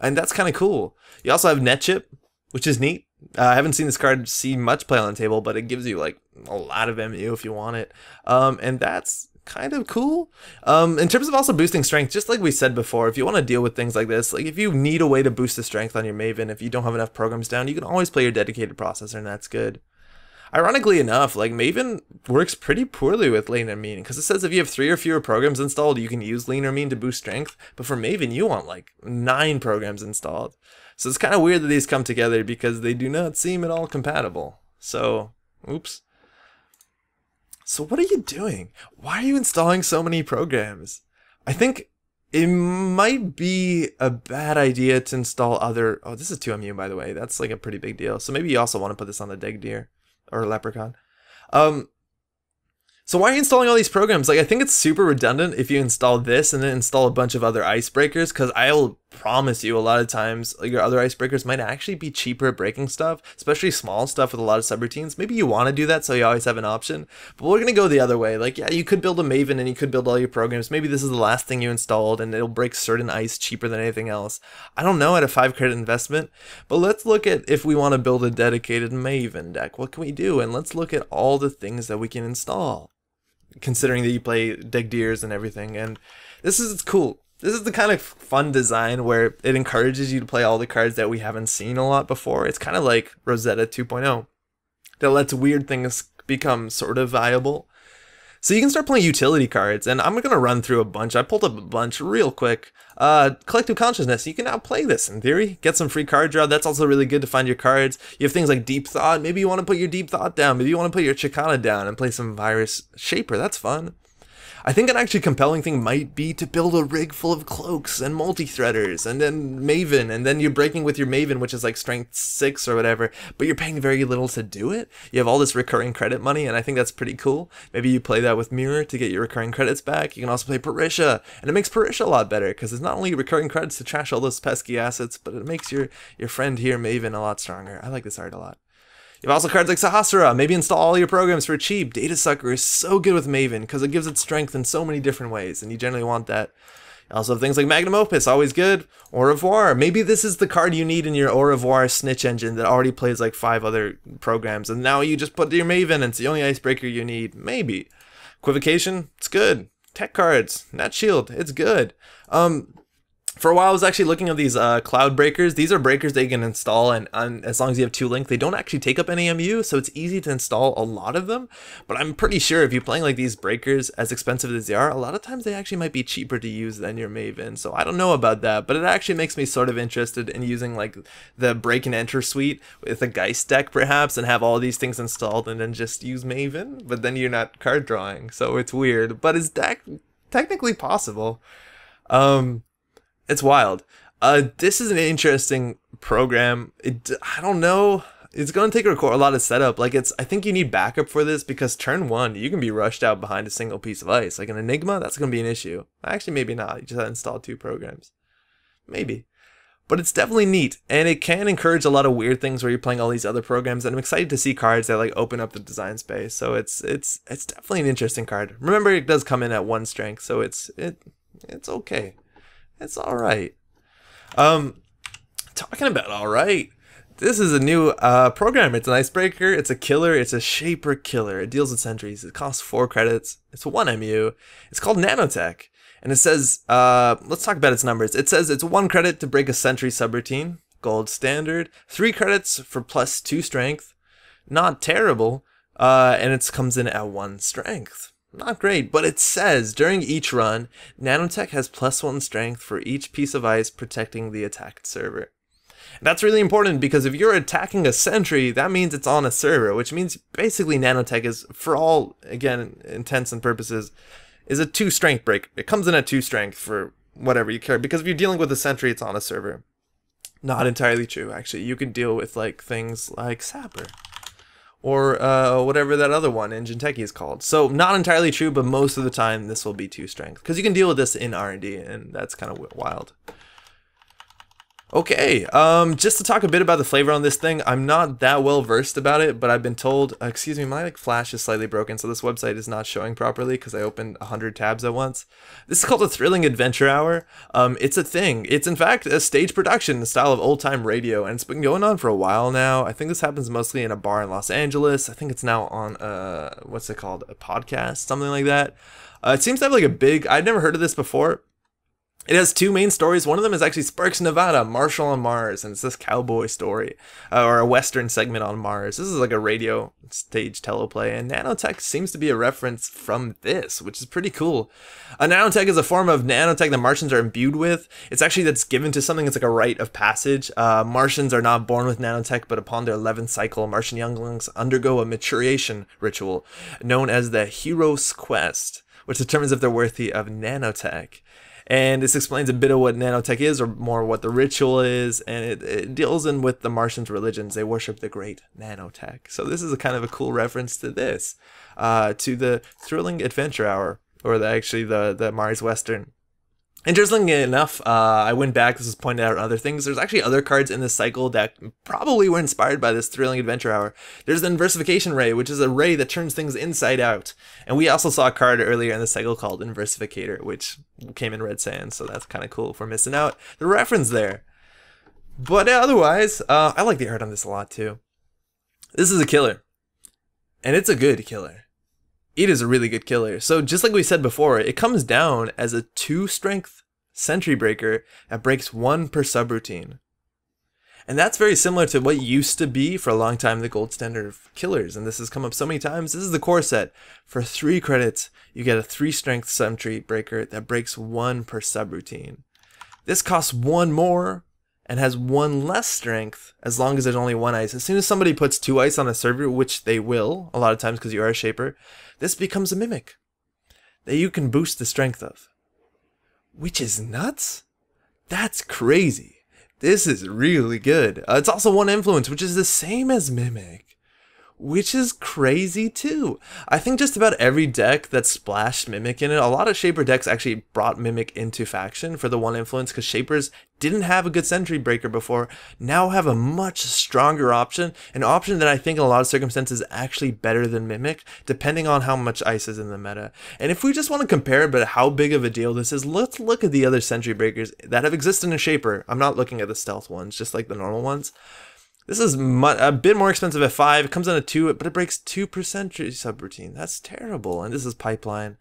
And that's kind of cool. You also have Netchip, which is neat. I haven't seen this card see much play on the table, but it gives you like a lot of MU if you want it. And that's kind of cool. In terms of also boosting strength, just like we said before, if you want to deal with things like this, like if you need a way to boost the strength on your Maven, if you don't have enough programs down, you can always play your dedicated processor, and that's good. Ironically enough, like, Maven works pretty poorly with Lean and Mean, because it says if you have 3 or fewer programs installed, you can use Lean or Mean to boost strength, but for Maven, you want like 9 programs installed. So it's kind of weird that these come together because they do not seem at all compatible. So, oops. So what are you doing? Why are you installing so many programs? I think it might be a bad idea to install other... Oh, this is 2MU, by the way. That's like a pretty big deal. So maybe you also want to put this on the Degdir or Leprechaun. So why are you installing all these programs? Like, I think it's super redundant if you install this and then install a bunch of other icebreakers, because I'll promise you a lot of times your other icebreakers might actually be cheaper at breaking stuff, especially small stuff with a lot of subroutines. Maybe you want to do that so you always have an option, but we're going to go the other way. Like, yeah, you could build a Maven and you could build all your programs. Maybe this is the last thing you installed and it'll break certain ice cheaper than anything else. I don't know, at a 5 credit investment, but let's look at if we want to build a dedicated Maven deck. What can we do? And let's look at all the things that we can install, considering that you play Degdeers and everything. And this is, it's cool. This is the kind of fun design where it encourages you to play all the cards that we haven't seen a lot before. It's kind of like Rosetta 2.0 that lets weird things become sort of viable. So you can start playing utility cards, and I'm going to run through a bunch. I pulled up a bunch real quick. Collective Consciousness, you can now play this in theory. Get some free card draw. That's also really good to find your cards. You have things like Deep Thought. Maybe you want to put your Deep Thought down. Maybe you want to put your Chicana down and play some Virus Shaper. That's fun. I think an actually compelling thing might be to build a rig full of cloaks and multi-threaders and then Maven, and then you're breaking with your Maven, which is like strength 6 or whatever, but you're paying very little to do it. You have all this recurring credit money, and I think that's pretty cool. Maybe you play that with Mirror to get your recurring credits back. You can also play Parisha, and it makes Parisha a lot better because it's not only recurring credits to trash all those pesky assets, but it makes your friend here, Maven, a lot stronger. I like this art a lot. You have also cards like Sahasra. Maybe install all your programs for cheap. Data Sucker is so good with Maven because it gives it strength in so many different ways, and you generally want that. You also have things like Magnum Opus, always good. Au Revoir. Maybe this is the card you need in your Au Revoir snitch engine that already plays like 5 other programs, and now you just put your Maven, and it's the only icebreaker you need. Maybe. Equivocation, it's good. Tech cards, Nat Shield, it's good. For a while, I was actually looking at these cloud breakers. These are breakers that you can install, and as long as you have 2 link, they don't actually take up any MU, so it's easy to install a lot of them. But I'm pretty sure if you're playing like these breakers, as expensive as they are, a lot of times they actually might be cheaper to use than your Maven. So I don't know about that, but it actually makes me sort of interested in using like the break and enter suite with a Geist deck perhaps, and have all these things installed and then just use Maven. But then you're not card drawing, so it's weird. But it's technically possible. It's wild. This is an interesting program. I don't know. It's going to take a lot of setup. Like, I think you need backup for this, because turn 1, you can be rushed out behind a single piece of ice. Like an Enigma, that's going to be an issue. Actually, maybe not. You just have to install 2 programs. Maybe. But it's definitely neat, and it can encourage a lot of weird things where you're playing all these other programs, and I'm excited to see cards that like open up the design space. So it's definitely an interesting card. Remember, it does come in at 1 strength, so it's okay. It's alright. Talking about alright, this is a new program. It's an icebreaker, it's a killer, it's a shaper killer. It deals with sentries, it costs 4 credits, it's 1 MU, it's called Nanotech. And it says, let's talk about its numbers. It says it's 1 credit to break a sentry subroutine, gold standard, 3 credits for plus 2 strength, not terrible, and it comes in at 1 strength. Not great, but it says during each run, Nanotech has plus 1 strength for each piece of ice protecting the attacked server. And that's really important, because if you're attacking a sentry, that means it's on a server, which means basically Nanotech is, for all, again, intents and purposes, is a 2 strength break. It comes in at 2 strength for whatever you care, because if you're dealing with a sentry, it's on a server. Not entirely true, actually. You can deal with like things like Sapper, or whatever that other one in Jinteki is called. So not entirely true, but most of the time this will be 2 strength, because you can deal with this in R&D, and that's kind of wild. Okay, just to talk a bit about the flavor on this thing, I'm not that well versed about it, but I've been told, excuse me, my flash is slightly broken, so this website is not showing properly because I opened 100 tabs at once. This is called a Thrilling Adventure Hour. It's a thing. It's in fact a stage production in the style of old-time radio, and it's been going on for a while now. I think this happens mostly in a bar in Los Angeles. I think it's now on, what's it called, a podcast, something like that. It seems to have like a big, I'd never heard of this before. It has 2 main stories. One of them is actually Sparks, Nevada, Marshall on Mars, and it's this cowboy story, or a Western segment on Mars. This is like a radio stage teleplay, and Nanotech seems to be a reference from this, which is pretty cool. Nanotech is a form of nanotech that Martians are imbued with. It's actually that's given to something. It's like a rite of passage. Martians are not born with nanotech, but upon their 11th cycle, Martian younglings undergo a maturation ritual known as the Hero's Quest, which determines if they're worthy of nanotech. And this explains a bit of what nanotech is, or more what the ritual is, and it deals in with the Martians' religions. They worship the great nanotech. So this is a kind of a cool reference to this, to the Thrilling Adventure Hour, or actually the Mars Western. Interestingly enough, I went back, this was pointed out other things. There's actually other cards in this cycle that probably were inspired by this Thrilling Adventure Hour. There's the Inversification Ray, which is a ray that turns things inside out. And we also saw a card earlier in the cycle called Inversificator, which came in Red Sand, so that's kind of cool if we're missing out the reference there. But otherwise, I like the art on this a lot too. This is a killer. And it's a good killer. It is a really good killer. So just like we said before, it comes down as a 2-strength sentry breaker that breaks 1 per subroutine. And that's very similar to what used to be for a long time the gold standard of killers. And this has come up so many times. This is the core set. For 3 credits, you get a 3-strength sentry breaker that breaks 1 per subroutine. This costs 1 more and has 1 less strength as long as there's only 1 ice. As soon as somebody puts 2 ice on a server, which they will a lot of times because you are a shaper, this becomes a mimic that you can boost the strength of, which is nuts. That's crazy. This is really good. It's also 1 influence, which is the same as mimic, which is crazy too. I think just about every deck that splashed mimic in it, a lot of shaper decks actually brought mimic into faction for the 1 influence, because shapers didn't have a good sentry breaker before, now have a much stronger option, an option that I think in a lot of circumstances is actually better than mimic, depending on how much ice is in the meta. And if we just want to compare but how big of a deal this is, let's look at the other sentry breakers that have existed in a shaper. I'm not looking at the stealth ones, just like the normal ones. This is a bit more expensive at 5, it comes in at 2, but it breaks 2% subroutine. That's terrible. And this is Pipeline,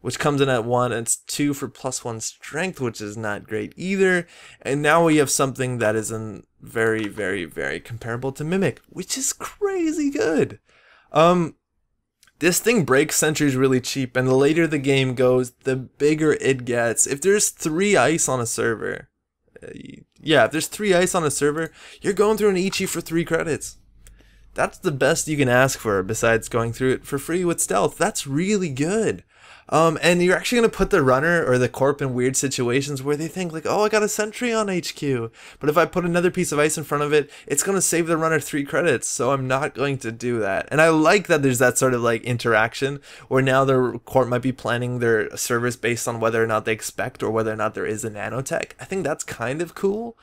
which comes in at 1, and it's 2 for +1 strength, which is not great either. And now we have something that is very, very, very comparable to mimic, which is crazy good. This thing breaks sentries really cheap, and the later the game goes, the bigger it gets. If there's 3 ice on a server, if there's 3 ice on a server, you're going through an Ichi for 3 credits. That's the best you can ask for, besides going through it for free with stealth. That's really good. And you're actually going to put the runner or the corp in weird situations where they think like, oh, I got a sentry on HQ, but if I put another piece of ice in front of it, it's going to save the runner 3 credits, so I'm not going to do that. And I like that there's that sort of like interaction where now the corp might be planning their service based on whether or not they expect or whether or not there is a nanotech. I think that's kind of cool.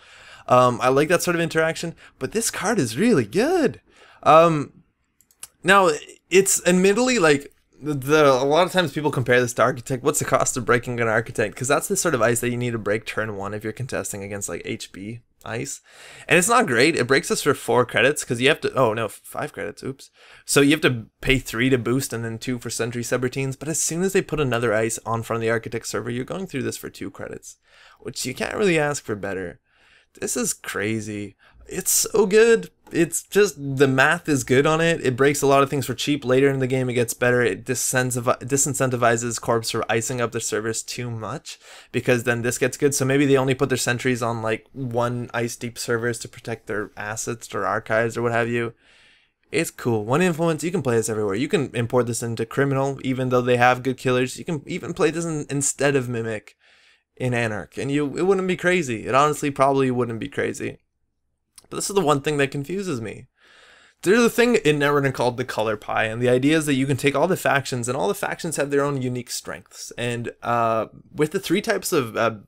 I like that sort of interaction, but this card is really good. Now, it's admittedly like, a lot of times people compare this to Architect. What's the cost of breaking an Architect? Because that's the sort of ice that you need to break turn 1 if you're contesting against like HB ice. And it's not great. It breaks us for 4 credits because you have to, 5 credits, oops. So you have to pay 3 to boost and then 2 for sentry subroutines. But as soon as they put another ice on front of the Architect server, you're going through this for 2 credits, which you can't really ask for better. This is crazy. It's so good. It's just the math is good on it. It breaks a lot of things for cheap. Later in the game, it gets better. It disincentivizes corps for icing up their servers too much, because then this gets good. So maybe they only put their sentries on like 1 ice deep servers to protect their assets or archives or what have you. It's cool. 1 influence, you can play this everywhere. You can import this into criminal, even though they have good killers. You can even play this instead of mimic in Anarch, and it wouldn't be crazy. It honestly probably wouldn't be crazy. But this is the one thing that confuses me. There's a thing in Netrunner called the color pie, and the idea is that you can take all the factions, and all the factions have their own unique strengths. And with the 3 types of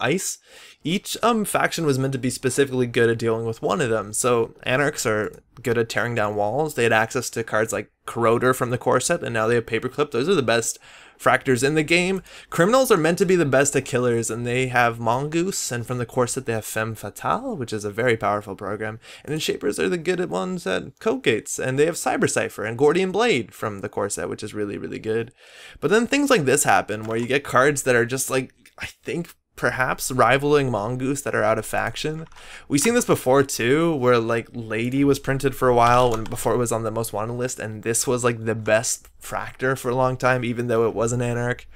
ice, each faction was meant to be specifically good at dealing with one of them. So Anarchs are good at tearing down walls. They had access to cards like Corroder from the core set, and now they have Paperclip. Those are the best fractors in the game. Criminals are meant to be the best at killers, and they have Mongoose, and from the core set they have Femme Fatale, which is a very powerful program. And then Shapers are the good at ones at Code Gates, and they have Cyber Cipher and Gordian Blade from the core set, which is really, really good. But then things like this happen, where you get cards that are just like, I think, perhaps rivaling Mongoose that are out of faction. We've seen this before too, where like Lady was printed for a while before it was on the most wanted list, and this was like the best fractor for a long time, even though it was an Anarch.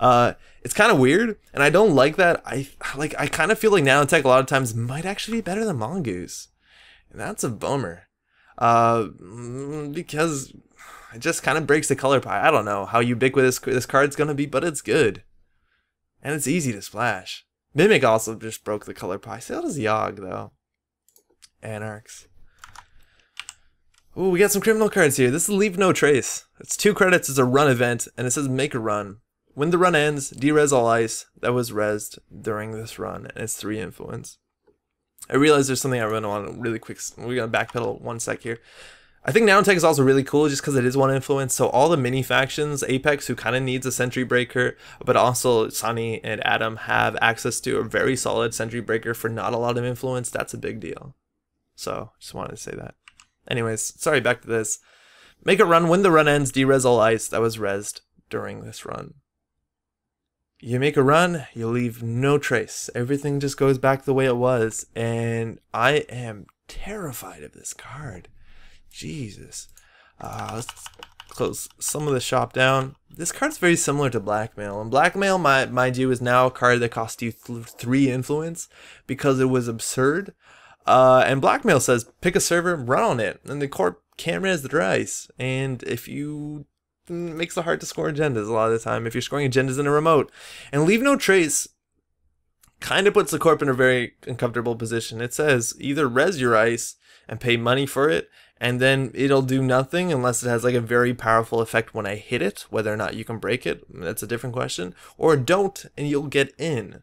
It's kind of weird, and I don't like that. I kind of feel like nanotech a lot of times might actually be better than Mongoose, and that's a bummer, because it just kind of breaks the color pie. I don't know how ubiquitous this card's gonna be, but it's good. and it's easy to splash. Mimic also just broke the color pie. So does Yogg, though. Anarchs. Ooh, we got some criminal cards here. This is Leave No Trace. It's 2 credits, it's a run event, and it says make a run. When the run ends, derez all ice that was rezzed during this run, and it's 3 influence. I realize there's something I run on really quick. We're going to backpedal 1 sec here. I think Now and Tech is also really cool just because it is 1 influence. So all the mini factions, Apex, who kind of needs a Sentry Breaker, but also Sunny and Adam have access to a very solid Sentry Breaker for not a lot of influence. That's a big deal. So just wanted to say that. Anyways, sorry, back to this. Make a run when the run ends, derez all ice that was rezzed during this run. You make a run, you leave no trace. Everything just goes back the way it was, and I am terrified of this card. Jesus. Let's close some of the shop down. This card's very similar to Blackmail, and Blackmail, mind you, is now a card that costs you 3 influence because it was absurd. And Blackmail says pick a server, run on it, and the corp camera is the dice, and if you makes it hard to score agendas a lot of the time if you're scoring agendas in a remote. And Leave No Trace kind of puts the corp in a very uncomfortable position. It says either res your ice and pay money for it, and then it'll do nothing unless it has like a very powerful effect when I hit it. Whether or not you can break it, that's a different question. Or don't, and you'll get in.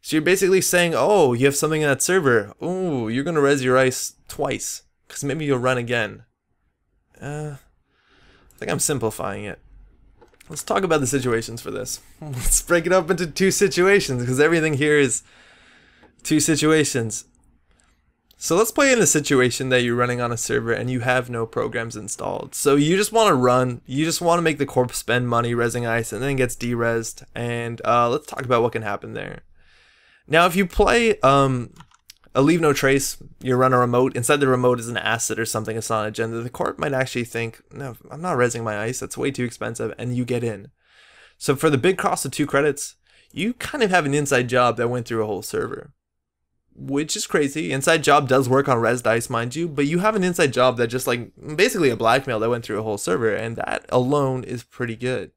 So you're basically saying, oh, you have something in that server. Oh, you're going to res your ice twice because maybe you'll run again. I think I'm simplifying it. Let's talk about the situations for this. Let's break it up into 2 situations because everything here is 2 situations. So let's play in a situation that you're running on a server and you have no programs installed. So you just want to run, you just want to make the corp spend money rezzing ice and then it gets derezed, and let's talk about what can happen there. Now if you play a Leave No Trace, you run a remote, inside the remote is an asset or something, it's not an agenda, the corp might actually think, no, I'm not rezzing my ice, that's way too expensive, and you get in. So for the big cost of 2 credits, you kind of have an inside job that went through a whole server. Which is crazy. Inside job does work on rezzed ice, mind you, but you have an inside job that just like, basically a Blackmail that went through a whole server, and that alone is pretty good.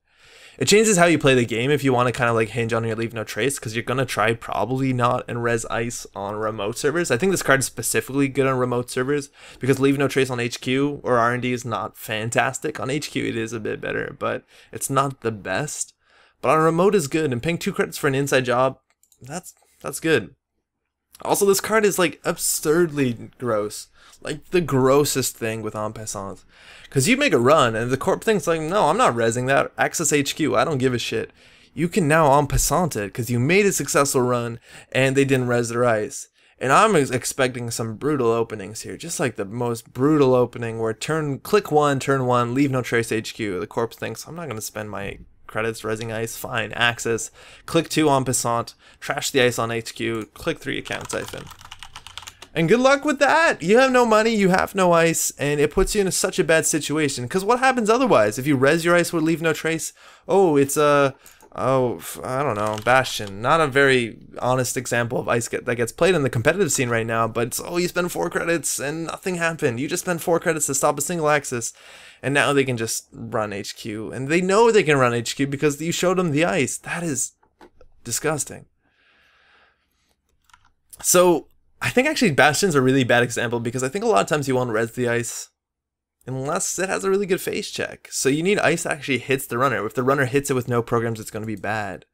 It changes how you play the game if you want to kind of like hinge on your Leave No Trace, because you're going to try probably not and res ice on remote servers. I think this card is specifically good on remote servers because Leave No Trace on HQ or R&D is not fantastic. On HQ it is a bit better, but it's not the best. But on remote is good, and paying 2 credits for an inside job, that's good. Also, this card is like absurdly gross. Like the grossest thing with En Passant. Because you make a run and the corp thinks like, no, I'm not rezzing that. Access HQ, I don't give a shit. You can now En Passant it because you made a successful run and they didn't rezz their ice. And I'm expecting some brutal openings here. Just like the most brutal opening where click 1, turn 1, Leave No Trace HQ. The corp thinks, I'm not going to spend my credits rezzing ice. Fine, access. Click 2 En Passant, trash the ice on HQ. Click 3 Account Siphon. And good luck with that! You have no money, you have no ice, and it puts you in such a bad situation. Because what happens otherwise? If you res your ice with Leave No Trace, oh, it's a... oh, I don't know, Bastion. Not a very honest example of ice that gets played in the competitive scene right now, but it's, oh, you spend 4 credits and nothing happened. You just spend 4 credits to stop a single access, and now they can just run HQ. And they know they can run HQ because you showed them the ice. That is disgusting. So... I think actually Bastion's a really bad example because I think a lot of times you want to res the ice unless it has a really good face check. So you need ice that actually hits the runner. If the runner hits it with no programs, it's going to be bad.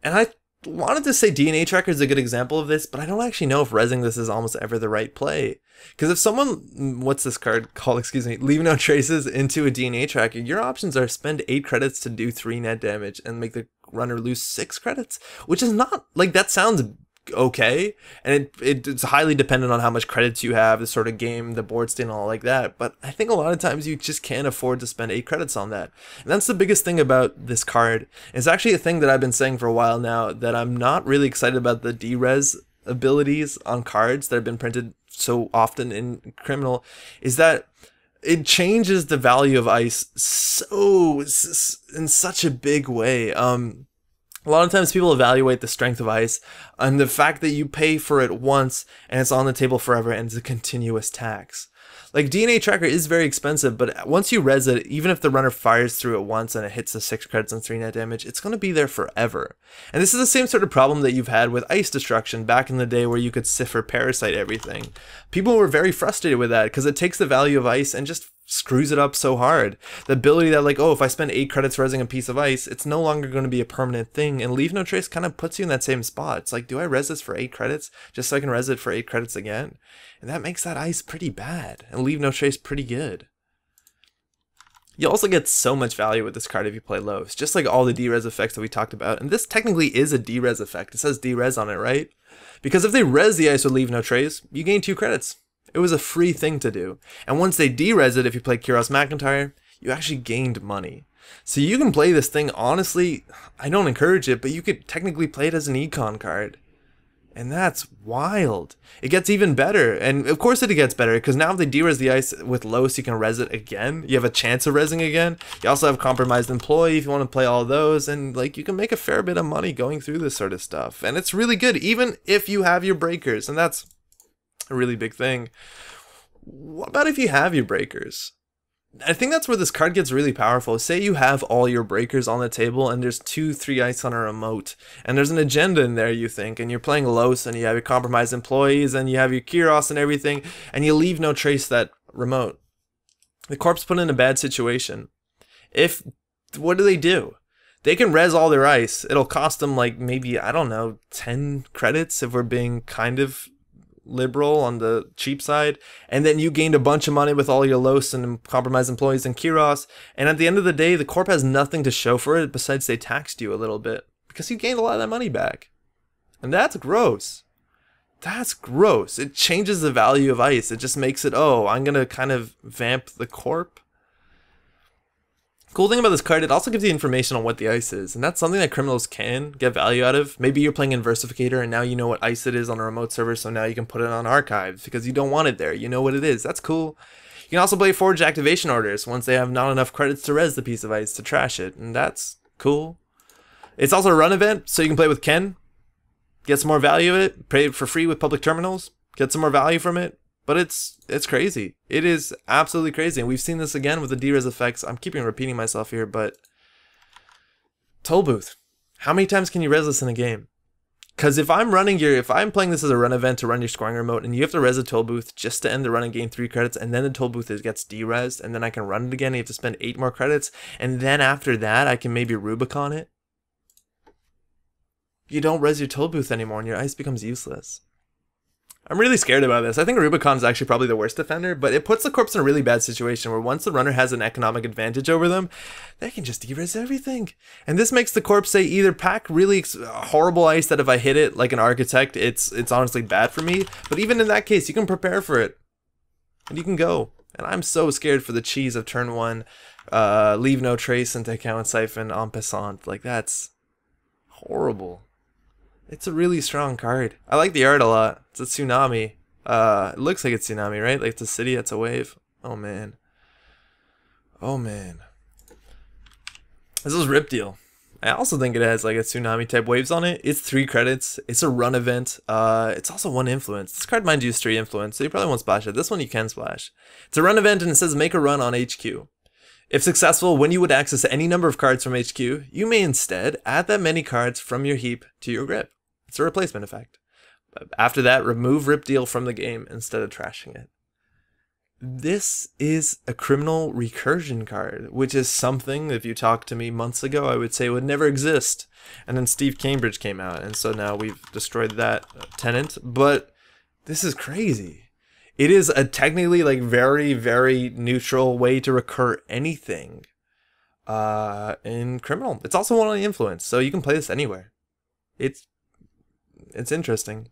And I wanted to say DNA Tracker is a good example of this, but I don't actually know if rezzing this is almost ever the right play. Because if someone, what's this card called, excuse me, Leave No Traces into a DNA Tracker, your options are spend 8 credits to do 3 net damage and make the runner lose 6 credits, which is not, like, that sounds okay, and it's highly dependent on how much credits you have, the sort of game, the board state, and all like that, but I think a lot of times you just can't afford to spend 8 credits on that. And that's the biggest thing about this card. It's actually a thing that I've been saying for a while now, that I'm not really excited about the derez abilities on cards that have been printed so often in Criminal, is that it changes the value of ice in such a big way. A lot of times people evaluate the strength of ice on the fact that you pay for it once and it's on the table forever and it's a continuous tax. Like, DNA Tracker is very expensive, but once you res it, even if the runner fires through it once and it hits the 6 credits and 3 net damage, it's going to be there forever. And this is the same sort of problem that you've had with Ice Destruction back in the day where you could Cipher Parasite everything. People were very frustrated with that because it takes the value of ice and just screws it up so hard. The ability that, like, oh, if I spend 8 credits resing a piece of ice, it's no longer going to be a permanent thing, and Leave No Trace kind of puts you in that same spot. It's like, do I res this for 8 credits just so I can res it for 8 credits again? And that makes that ice pretty bad, and Leave No Trace pretty good. You also get so much value with this card if you play lows, just like all the derez effects that we talked about, and this technically is a derez effect. It says derez on it, right? Because if they res the ice with Leave No Trace, you gain 2 credits. It was a free thing to do, and once they derez it, if you play Kiros McIntyre, you actually gained money. So you can play this thing, honestly, I don't encourage it, but you could technically play it as an econ card. And that's wild. It gets even better, and of course it gets better, because now if they derez the ice with Los, you can res it again. You have a chance of resing again. You also have Compromised Employee if you want to play all those, and like, you can make a fair bit of money going through this sort of stuff. And it's really good, even if you have your breakers, and that's a really big thing. What about if you have your breakers? I think that's where this card gets really powerful. Say you have all your breakers on the table and there's 2-3 ice on a remote, and there's an agenda in there, you think, and you're playing Los, and you have your Compromised Employees, and you have your Kiros and everything, and you Leave No Trace that remote. The Corp's put in a bad situation. If, what do? They can res all their ice. It'll cost them, like, maybe, I don't know, 10 credits if we're being kind of liberal on the cheap side, and then you gained a bunch of money with all your Los and Compromised Employees and Kiros, and at the end of the day, the Corp has nothing to show for it besides they taxed you a little bit, because you gained a lot of that money back. And that's gross. That's gross. It changes the value of ice. It just makes it, oh, I'm gonna kind of vamp the Corp. Cool thing about this card, it also gives you information on what the ice is, and that's something that criminals can get value out of. Maybe you're playing Inversificator and now you know what ice it is on a remote server, so now you can put it on archives because you don't want it there. You know what it is. That's cool. You can also play Forge Activation Orders once they have not enough credits to res the piece of ice to trash it, and that's cool. It's also a run event, so you can play with Ken, get some more value of it, pay it for free with public terminals, get some more value from it. But it's crazy. It is absolutely crazy. And we've seen this again with the derez effects. I'm keeping repeating myself here, but Toll Booth. How many times can you res this in a game? Because if I'm playing this as a run event to run your scoring remote, and you have to res a Toll Booth just to end the run and gain 3 credits, and then the Toll Booth gets derezed, and then I can run it again, and you have to spend 8 more credits, and then after that I can maybe Rubicon it. You don't res your Toll Booth anymore, and your ice becomes useless. I'm really scared about this. I think Rubicon's actually probably the worst offender, but it puts the corpse in a really bad situation where once the runner has an economic advantage over them, they can just derez everything. And this makes the corpse say either pack really horrible ice that if I hit it like an architect, it's honestly bad for me, but even in that case, you can prepare for it. And you can go. And I'm so scared for the cheese of turn 1, Leave No Trace into Account Siphon en passant. Like, that's horrible. It's a really strong card. I like the art a lot. It's a tsunami. It looks like a tsunami, right? Like the city, it's a wave. Oh, man. Oh, man. This is Rip Deal. I also think it has like a tsunami type waves on it. It's 3 credits. It's a run event. It's also 1 influence. This card, mind you, is 3 influence, so you probably won't splash it. This one you can splash. It's a run event, and it says make a run on HQ. If successful, when you would access any number of cards from HQ, you may instead add that many cards from your heap to your grip. It's a replacement effect. After that, remove Rip Deal from the game instead of trashing it. This is a criminal recursion card, which is something, if you talked to me months ago, I would say would never exist. And then Steve Cambridge came out, and so now we've destroyed that tenant. But this is crazy. It is a technically like very, very neutral way to recur anything in criminal. It's also 1 on the influence, so you can play this anywhere. It's interesting.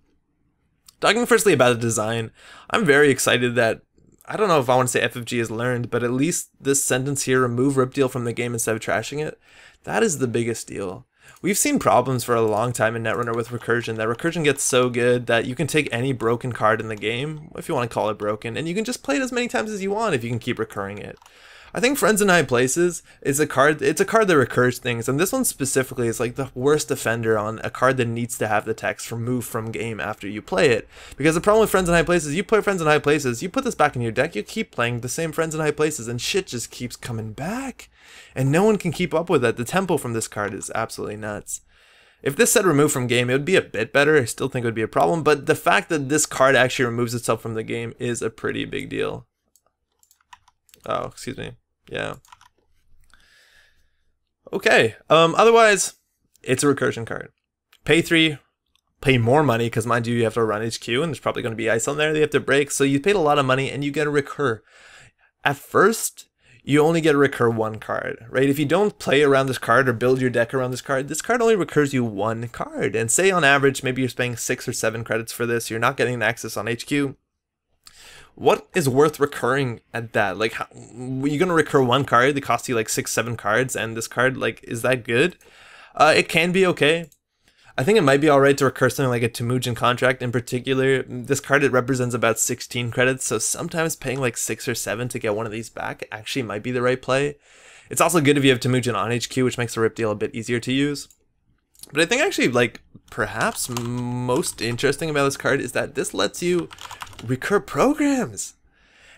Talking firstly about the design, I'm very excited that, I don't know if I want to say FFG has learned, but at least this sentence here, remove Rip Deal from the game instead of trashing it, that is the biggest deal. We've seen problems for a long time in Netrunner with recursion, that recursion gets so good that you can take any broken card in the game, if you want to call it broken, and you can just play it as many times as you want if you can keep recurring it. I think Friends in High Places is a card, it's a card that recurs things, and this one specifically is like the worst offender on a card that needs to have the text removed from game after you play it. Because the problem with Friends in High Places, you play Friends in High Places, you put this back in your deck, you keep playing the same Friends in High Places, and shit just keeps coming back. And no one can keep up with it. The tempo from this card is absolutely nuts. If this said remove from game, it would be a bit better. I still think it would be a problem, but the fact that this card actually removes itself from the game is a pretty big deal. Oh, excuse me. Yeah. Okay. Otherwise, it's a recursion card. Pay 3, pay more money, because mind you, you have to run HQ, and there's probably going to be ice on there that you have to break, so you paid a lot of money, and you get a recur. At first, you only get to recur one card, right? If you don't play around this card or build your deck around this card only recurs you one card. And say on average, maybe you're spending 6 or 7 credits for this, you're not getting the access on HQ. What is worth recurring at that? Like, how, you're gonna recur one card that costs you like 6, 7 cards, and this card, like, is that good? It can be okay. I think it might be alright to recur something like a Temujin Contract in particular. This card, it represents about 16 credits, so sometimes paying like 6 or 7 to get one of these back actually might be the right play. It's also good if you have Temujin on HQ, which makes the rip deal a bit easier to use. But I think actually, like, perhaps most interesting about this card is that this lets you recur programs.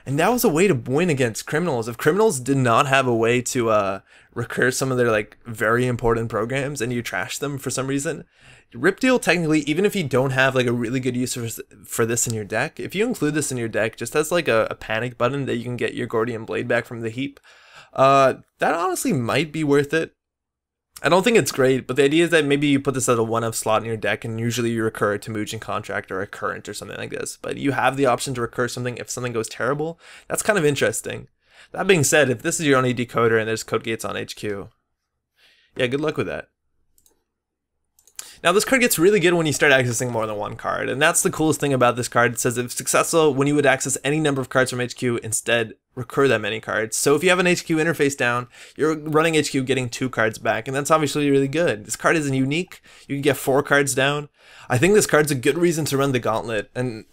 And that was a way to win against criminals. If criminals did not have a way to recur some of their like very important programs and you trash them for some reason, Rip Deal technically, even if you don't have like a really good use for this in your deck, if you include this in your deck just as like a panic button that you can get your Gordian Blade back from the heap, that honestly might be worth it. I don't think it's great, but the idea is that maybe you put this as a one-off slot in your deck, and usually you recur a Temujin Contract or a Current or something like this, but you have the option to recur something if something goes terrible. That's kind of interesting. That being said, if this is your only decoder and there's code gates on HQ, yeah, good luck with that. Now this card gets really good when you start accessing more than one card, and that's the coolest thing about this card. It says if successful, when you would access any number of cards from HQ, instead recur that many cards. So if you have an HQ interface down, you're running HQ getting 2 cards back, and that's obviously really good. This card isn't unique. You can get 4 cards down. I think this card's a good reason to run the gauntlet, and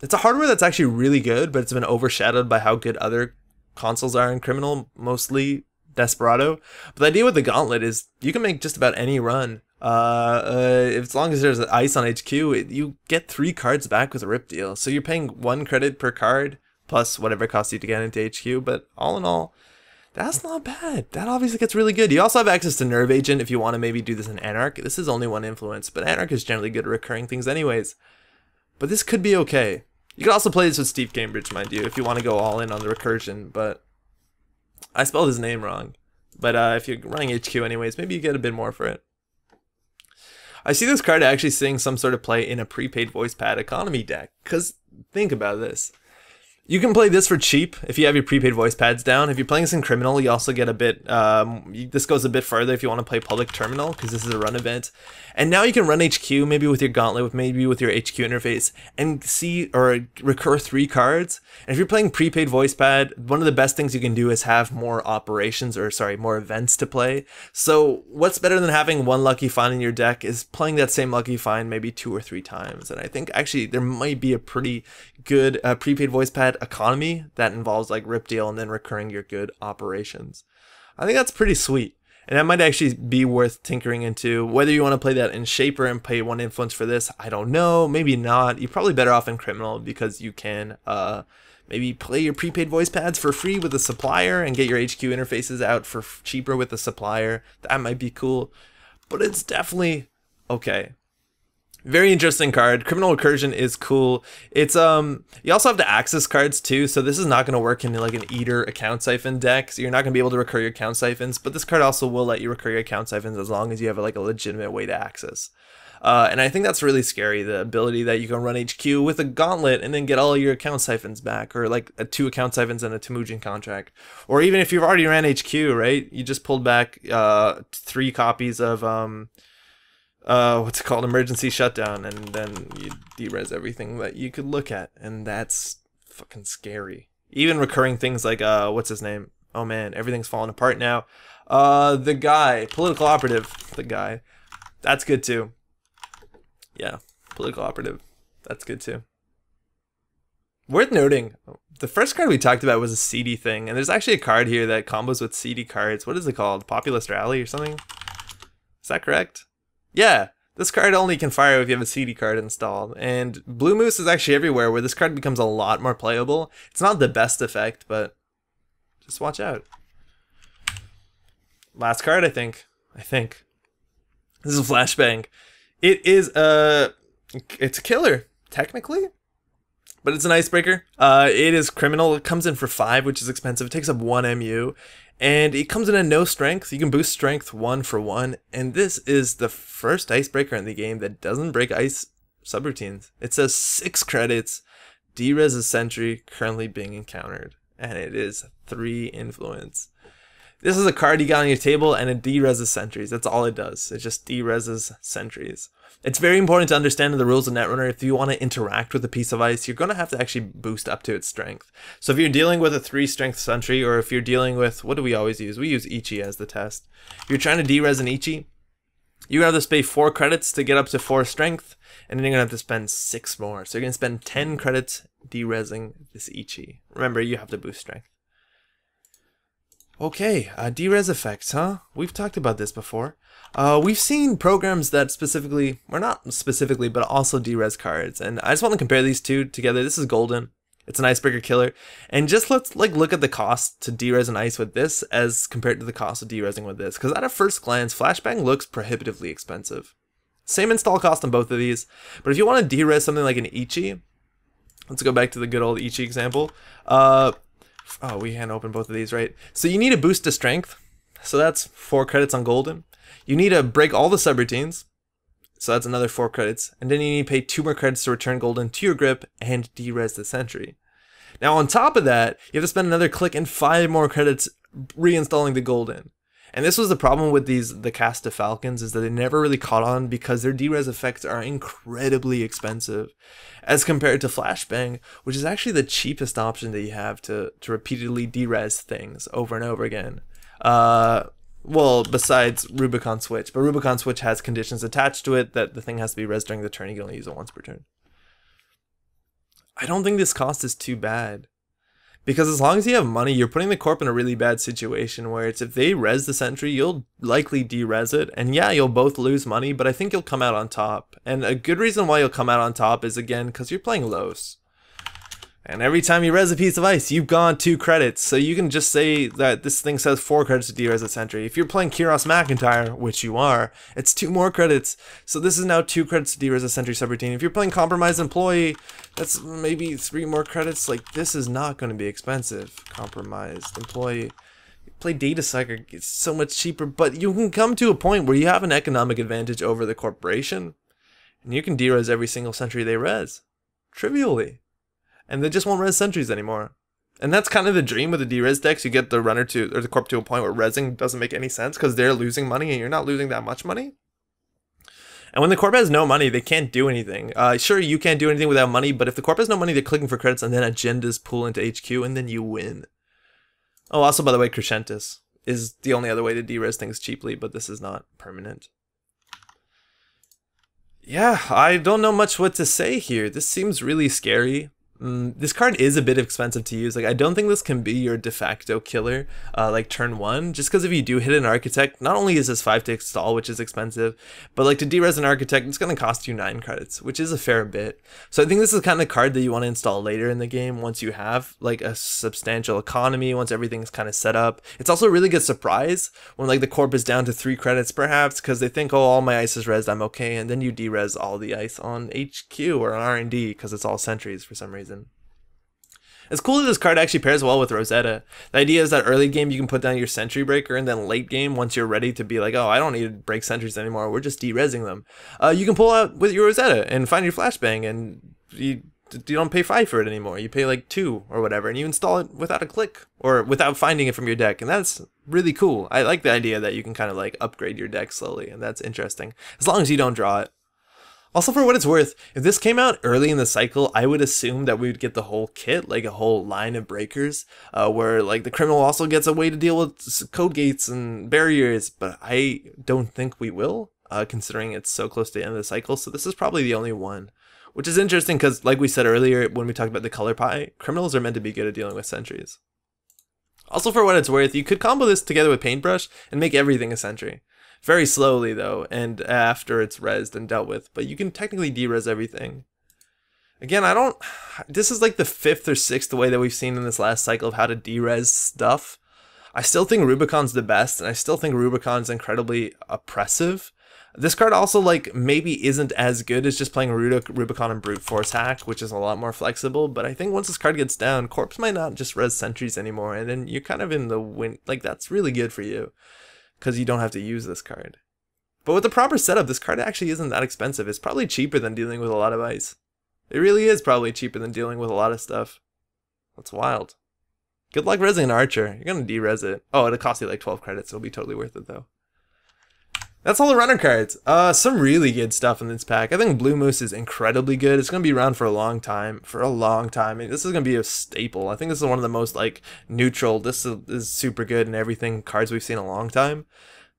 it's a hardware that's actually really good, but it's been overshadowed by how good other consoles are in Criminal, mostly Desperado. But the idea with the gauntlet is you can make just about any run. As long as there's ice on HQ, you get 3 cards back with a rip deal. So you're paying 1 credit per card, plus whatever it costs you to get into HQ, but all in all, that's not bad. That obviously gets really good. You also have access to Nerve Agent if you want to maybe do this in Anarch. This is only 1 influence, but Anarch is generally good at recurring things anyways. But this could be okay. You could also play this with Steve Cambridge, mind you, if you want to go all in on the recursion, but I spelled his name wrong. But if you're running HQ anyways, maybe you get a bit more for it. I see this card actually seeing some sort of play in a prepaid voice pad economy deck, because think about this. You can play this for cheap if you have your prepaid voice pads down. If you're playing this in Criminal, you also get a bit, this goes a bit further if you want to play Public Terminal, because this is a run event. And now you can run HQ, maybe with your Gauntlet, maybe with your HQ interface, and see, or recur 3 cards. And if you're playing prepaid voice pad, one of the best things you can do is have more operations, or sorry, more events to play. So what's better than having 1 lucky find in your deck is playing that same lucky find maybe 2 or 3 times. And I think actually there might be a pretty good prepaid voice pad economy that involves like rip deal and then recurring your good operations. I think that's pretty sweet, and that might actually be worth tinkering into. Whether you want to play that in Shaper and pay 1 influence for this, I don't know, maybe not. You're probably better off in Criminal because you can maybe play your prepaid voice pads for free with a supplier and get your HQ interfaces out for cheaper with a supplier. That might be cool, but it's definitely okay. Very interesting card. Criminal recursion is cool. It's you also have to access cards too, so this is not going to work in like an Eater Account Siphon deck, so you're not going to be able to recur your Account Siphons, but this card also will let you recur your Account Siphons as long as you have like a legitimate way to access. And I think that's really scary, the ability that you can run HQ with a Gauntlet and then get all your Account Siphons back, or like 2 Account Siphons and a Temujin Contract. Or even if you've already ran HQ, right? You just pulled back 3 copies of what's it called, Emergency Shutdown, and then you derez everything that you could look at, and that's fucking scary. Even recurring things like what's his name? Oh man, everything's falling apart now. The guy, Political Operative, the guy, that's good too. Yeah, Political Operative, that's good too. Worth noting, the first card we talked about was a seedy thing, and there's actually a card here that combos with seedy cards. What is it called? Populist Rally or something? Is that correct? Yeah, this card only can fire if you have a seedy card installed, and Bloo Moose is actually everywhere where this card becomes a lot more playable. It's not the best effect, but just watch out. Last card, I think. This is a flashbang. It is a... it's a killer, technically. But it's an icebreaker. It is criminal. It comes in for 5, which is expensive. It takes up 1 MU. And it comes in at no strength. You can boost strength 1 for 1. And this is the first icebreaker in the game that doesn't break ice subroutines. It says 6 credits. Derez a sentry currently being encountered. And it is 3 influence. This is a card you got on your table, and it derezes sentries. That's all it does. It just derezes sentries. It's very important to understand the rules of Netrunner. If you want to interact with a piece of ice, you're going to have to actually boost up to its strength. So if you're dealing with a 3-strength sentry, or if you're dealing with... what do we always use? We use Ichi as the test. If you're trying to derez an Ichi, you're going to have to pay 4 credits to get up to 4 strength, and then you're going to have to spend 6 more. So you're going to spend 10 credits derezing this Ichi. Remember, you have to boost strength. Okay, derez effects, huh? We've talked about this before. We've seen programs that specifically, or not specifically, but also derez cards. And I just want to compare these two together. This is golden. It's an icebreaker killer. And just let's look at the cost to derez an ice with this as compared to the cost of derezing with this. Because at a first glance, flashbang looks prohibitively expensive. Same install cost on both of these. But if you want to derez something like an Ichi, let's go back to the good old Ichi example. Oh, we hand open both of these, right? So you need a boost to strength. So that's 4 credits on golden. You need to break all the subroutines. So that's another 4 credits. And then you need to pay 2 more credits to return golden to your grip and derez the sentry. Now on top of that, you have to spend another click and 5 more credits reinstalling the golden. And this was the problem with the cast of Falcons, is that they never really caught on because their derez effects are incredibly expensive as compared to flashbang, which is actually the cheapest option that you have to repeatedly derez things over and over again. Well, besides Rubicon Switch, but Rubicon Switch has conditions attached to it that the thing has to be rezzed during the turn. You can only use it once per turn. I don't think this cost is too bad. Because as long as you have money, you're putting the corp in a really bad situation where it's if they rez the sentry, you'll likely derez it. And yeah, you'll both lose money, but I think you'll come out on top. And a good reason why you'll come out on top is, again, because you're playing Los. And every time you rez a piece of ice, you've gone 2 credits. So you can just say that this thing says 4 credits to derez a sentry. If you're playing Kiros McIntyre, which you are, it's 2 more credits. So this is now 2 credits to derez a sentry subroutine. If you're playing Compromised Employee, that's maybe 3 more credits. Like, this is not going to be expensive. Compromised Employee. You play Data Sucker, it's so much cheaper. But you can come to a point where you have an economic advantage over the corporation. And you can derez every single sentry they rez. Trivially. And they just won't res sentries anymore. And that's kind of the dream with the derez decks. You get the runner to, or the corp to a point where resing doesn't make any sense because they're losing money and you're not losing that much money. And when the corp has no money, they can't do anything. Sure, you can't do anything without money, but if the corp has no money, they're clicking for credits and then agendas pool into HQ and then you win. Oh, also, by the way, Crescentis is the only other way to derez things cheaply, but this is not permanent. Yeah, I don't know much what to say here. This seems really scary. This card is a bit expensive to use. Like, I don't think this can be your de facto killer, like turn 1, just because if you do hit an architect, not only is this 5 to install, which is expensive, but like to derez an architect, it's going to cost you 9 credits, which is a fair bit. So I think this is the kind of card that you want to install later in the game once you have like a substantial economy, once everything's kind of set up. It's also a really good surprise when like the corp is down to 3 credits perhaps, because they think, oh, all my ice is rezzed, I'm okay, and then you derez all the ice on HQ or on R&D because it's all sentries for some reason. It's cool that this card actually pairs well with Rosetta. The idea is that early game you can put down your sentry breaker, and then late game, once you're ready to be like, oh, I don't need to break sentries anymore, we're just derezing them. You can pull out with your Rosetta and find your flashbang, and you don't pay 5 for it anymore. You pay like 2 or whatever, and you install it without a click or without finding it from your deck, and that's really cool. I like the idea that you can kind of like upgrade your deck slowly, and that's interesting, as long as you don't draw it. Also, for what it's worth, if this came out early in the cycle, I would assume that we would get the whole kit, like a whole line of breakers, where like the criminal also gets a way to deal with code gates and barriers, but I don't think we will, considering it's so close to the end of the cycle, so this is probably the only one Which is interesting because, like we said earlier when we talked about the color pie, criminals are meant to be good at dealing with sentries. Also, for what it's worth, you could combo this together with Paintbrush and make everything a sentry. Very slowly, though, and after it's rezzed and dealt with, but you can technically de-res everything. Again, this is like the 5th or 6th way that we've seen in this last cycle of how to de-res stuff. I still think Rubicon's the best, and I still think Rubicon's incredibly oppressive. This card also, like, maybe isn't as good as just playing Rubicon and Brute Force Hack, which is a lot more flexible, but I think once this card gets down, Corpse might not just res sentries anymore, and then you're kind of in the win. Like, that's really good for you, because you don't have to use this card. But with the proper setup, this card actually isn't that expensive. It's probably cheaper than dealing with a lot of ice. It really is probably cheaper than dealing with a lot of stuff. That's wild. Good luck resing an Archer. You're going to de-res it. Oh, it'll cost you like 12 credits. It'll be totally worth it, though. That's all the runner cards. Some really good stuff in this pack. I think Bloo Moose is incredibly good. It's going to be around for a long time. I mean, this is going to be a staple. I think this is one of the most, like, neutral. This is super good and everything cards we've seen in a long time.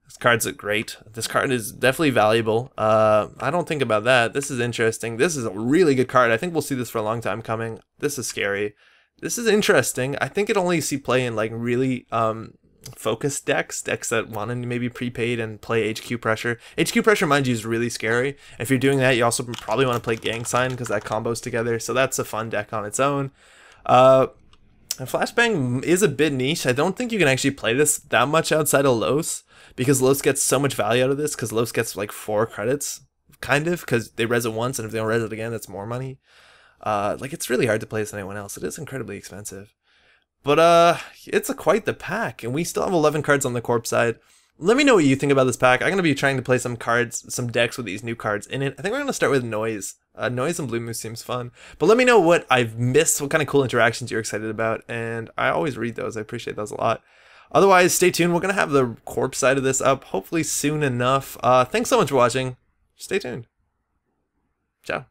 This card's great. This card is definitely valuable. I don't think about that. This is interesting. This is a really good card. I think we'll see this for a long time coming. This is scary. This is interesting. I think it only see play in, like, really... focused decks that want to maybe prepaid and play HQ pressure. HQ pressure, mind you, is really scary. If you're doing that, you also probably want to play Gang Sign because that combos together, so that's a fun deck on its own. And Flashbang is a bit niche. I don't think you can actually play this that much outside of Los, because Los gets so much value out of this, because Los gets like 4 credits, kind of, because they res it once, and if they don't res it again, that's more money. Like, it's really hard to play this anyone else. It is incredibly expensive. But it's quite the pack, and we still have 11 cards on the Corp side. Let me know what you think about this pack. I'm going to be trying to play some cards, some decks with these new cards in it. I think we're going to start with Noise. Noise and Bloo Moose seems fun. But let me know what I've missed, what kind of cool interactions you're excited about, and I always read those. I appreciate those a lot. Otherwise, stay tuned. We're going to have the Corp side of this up hopefully soon enough. Thanks so much for watching. Stay tuned. Ciao.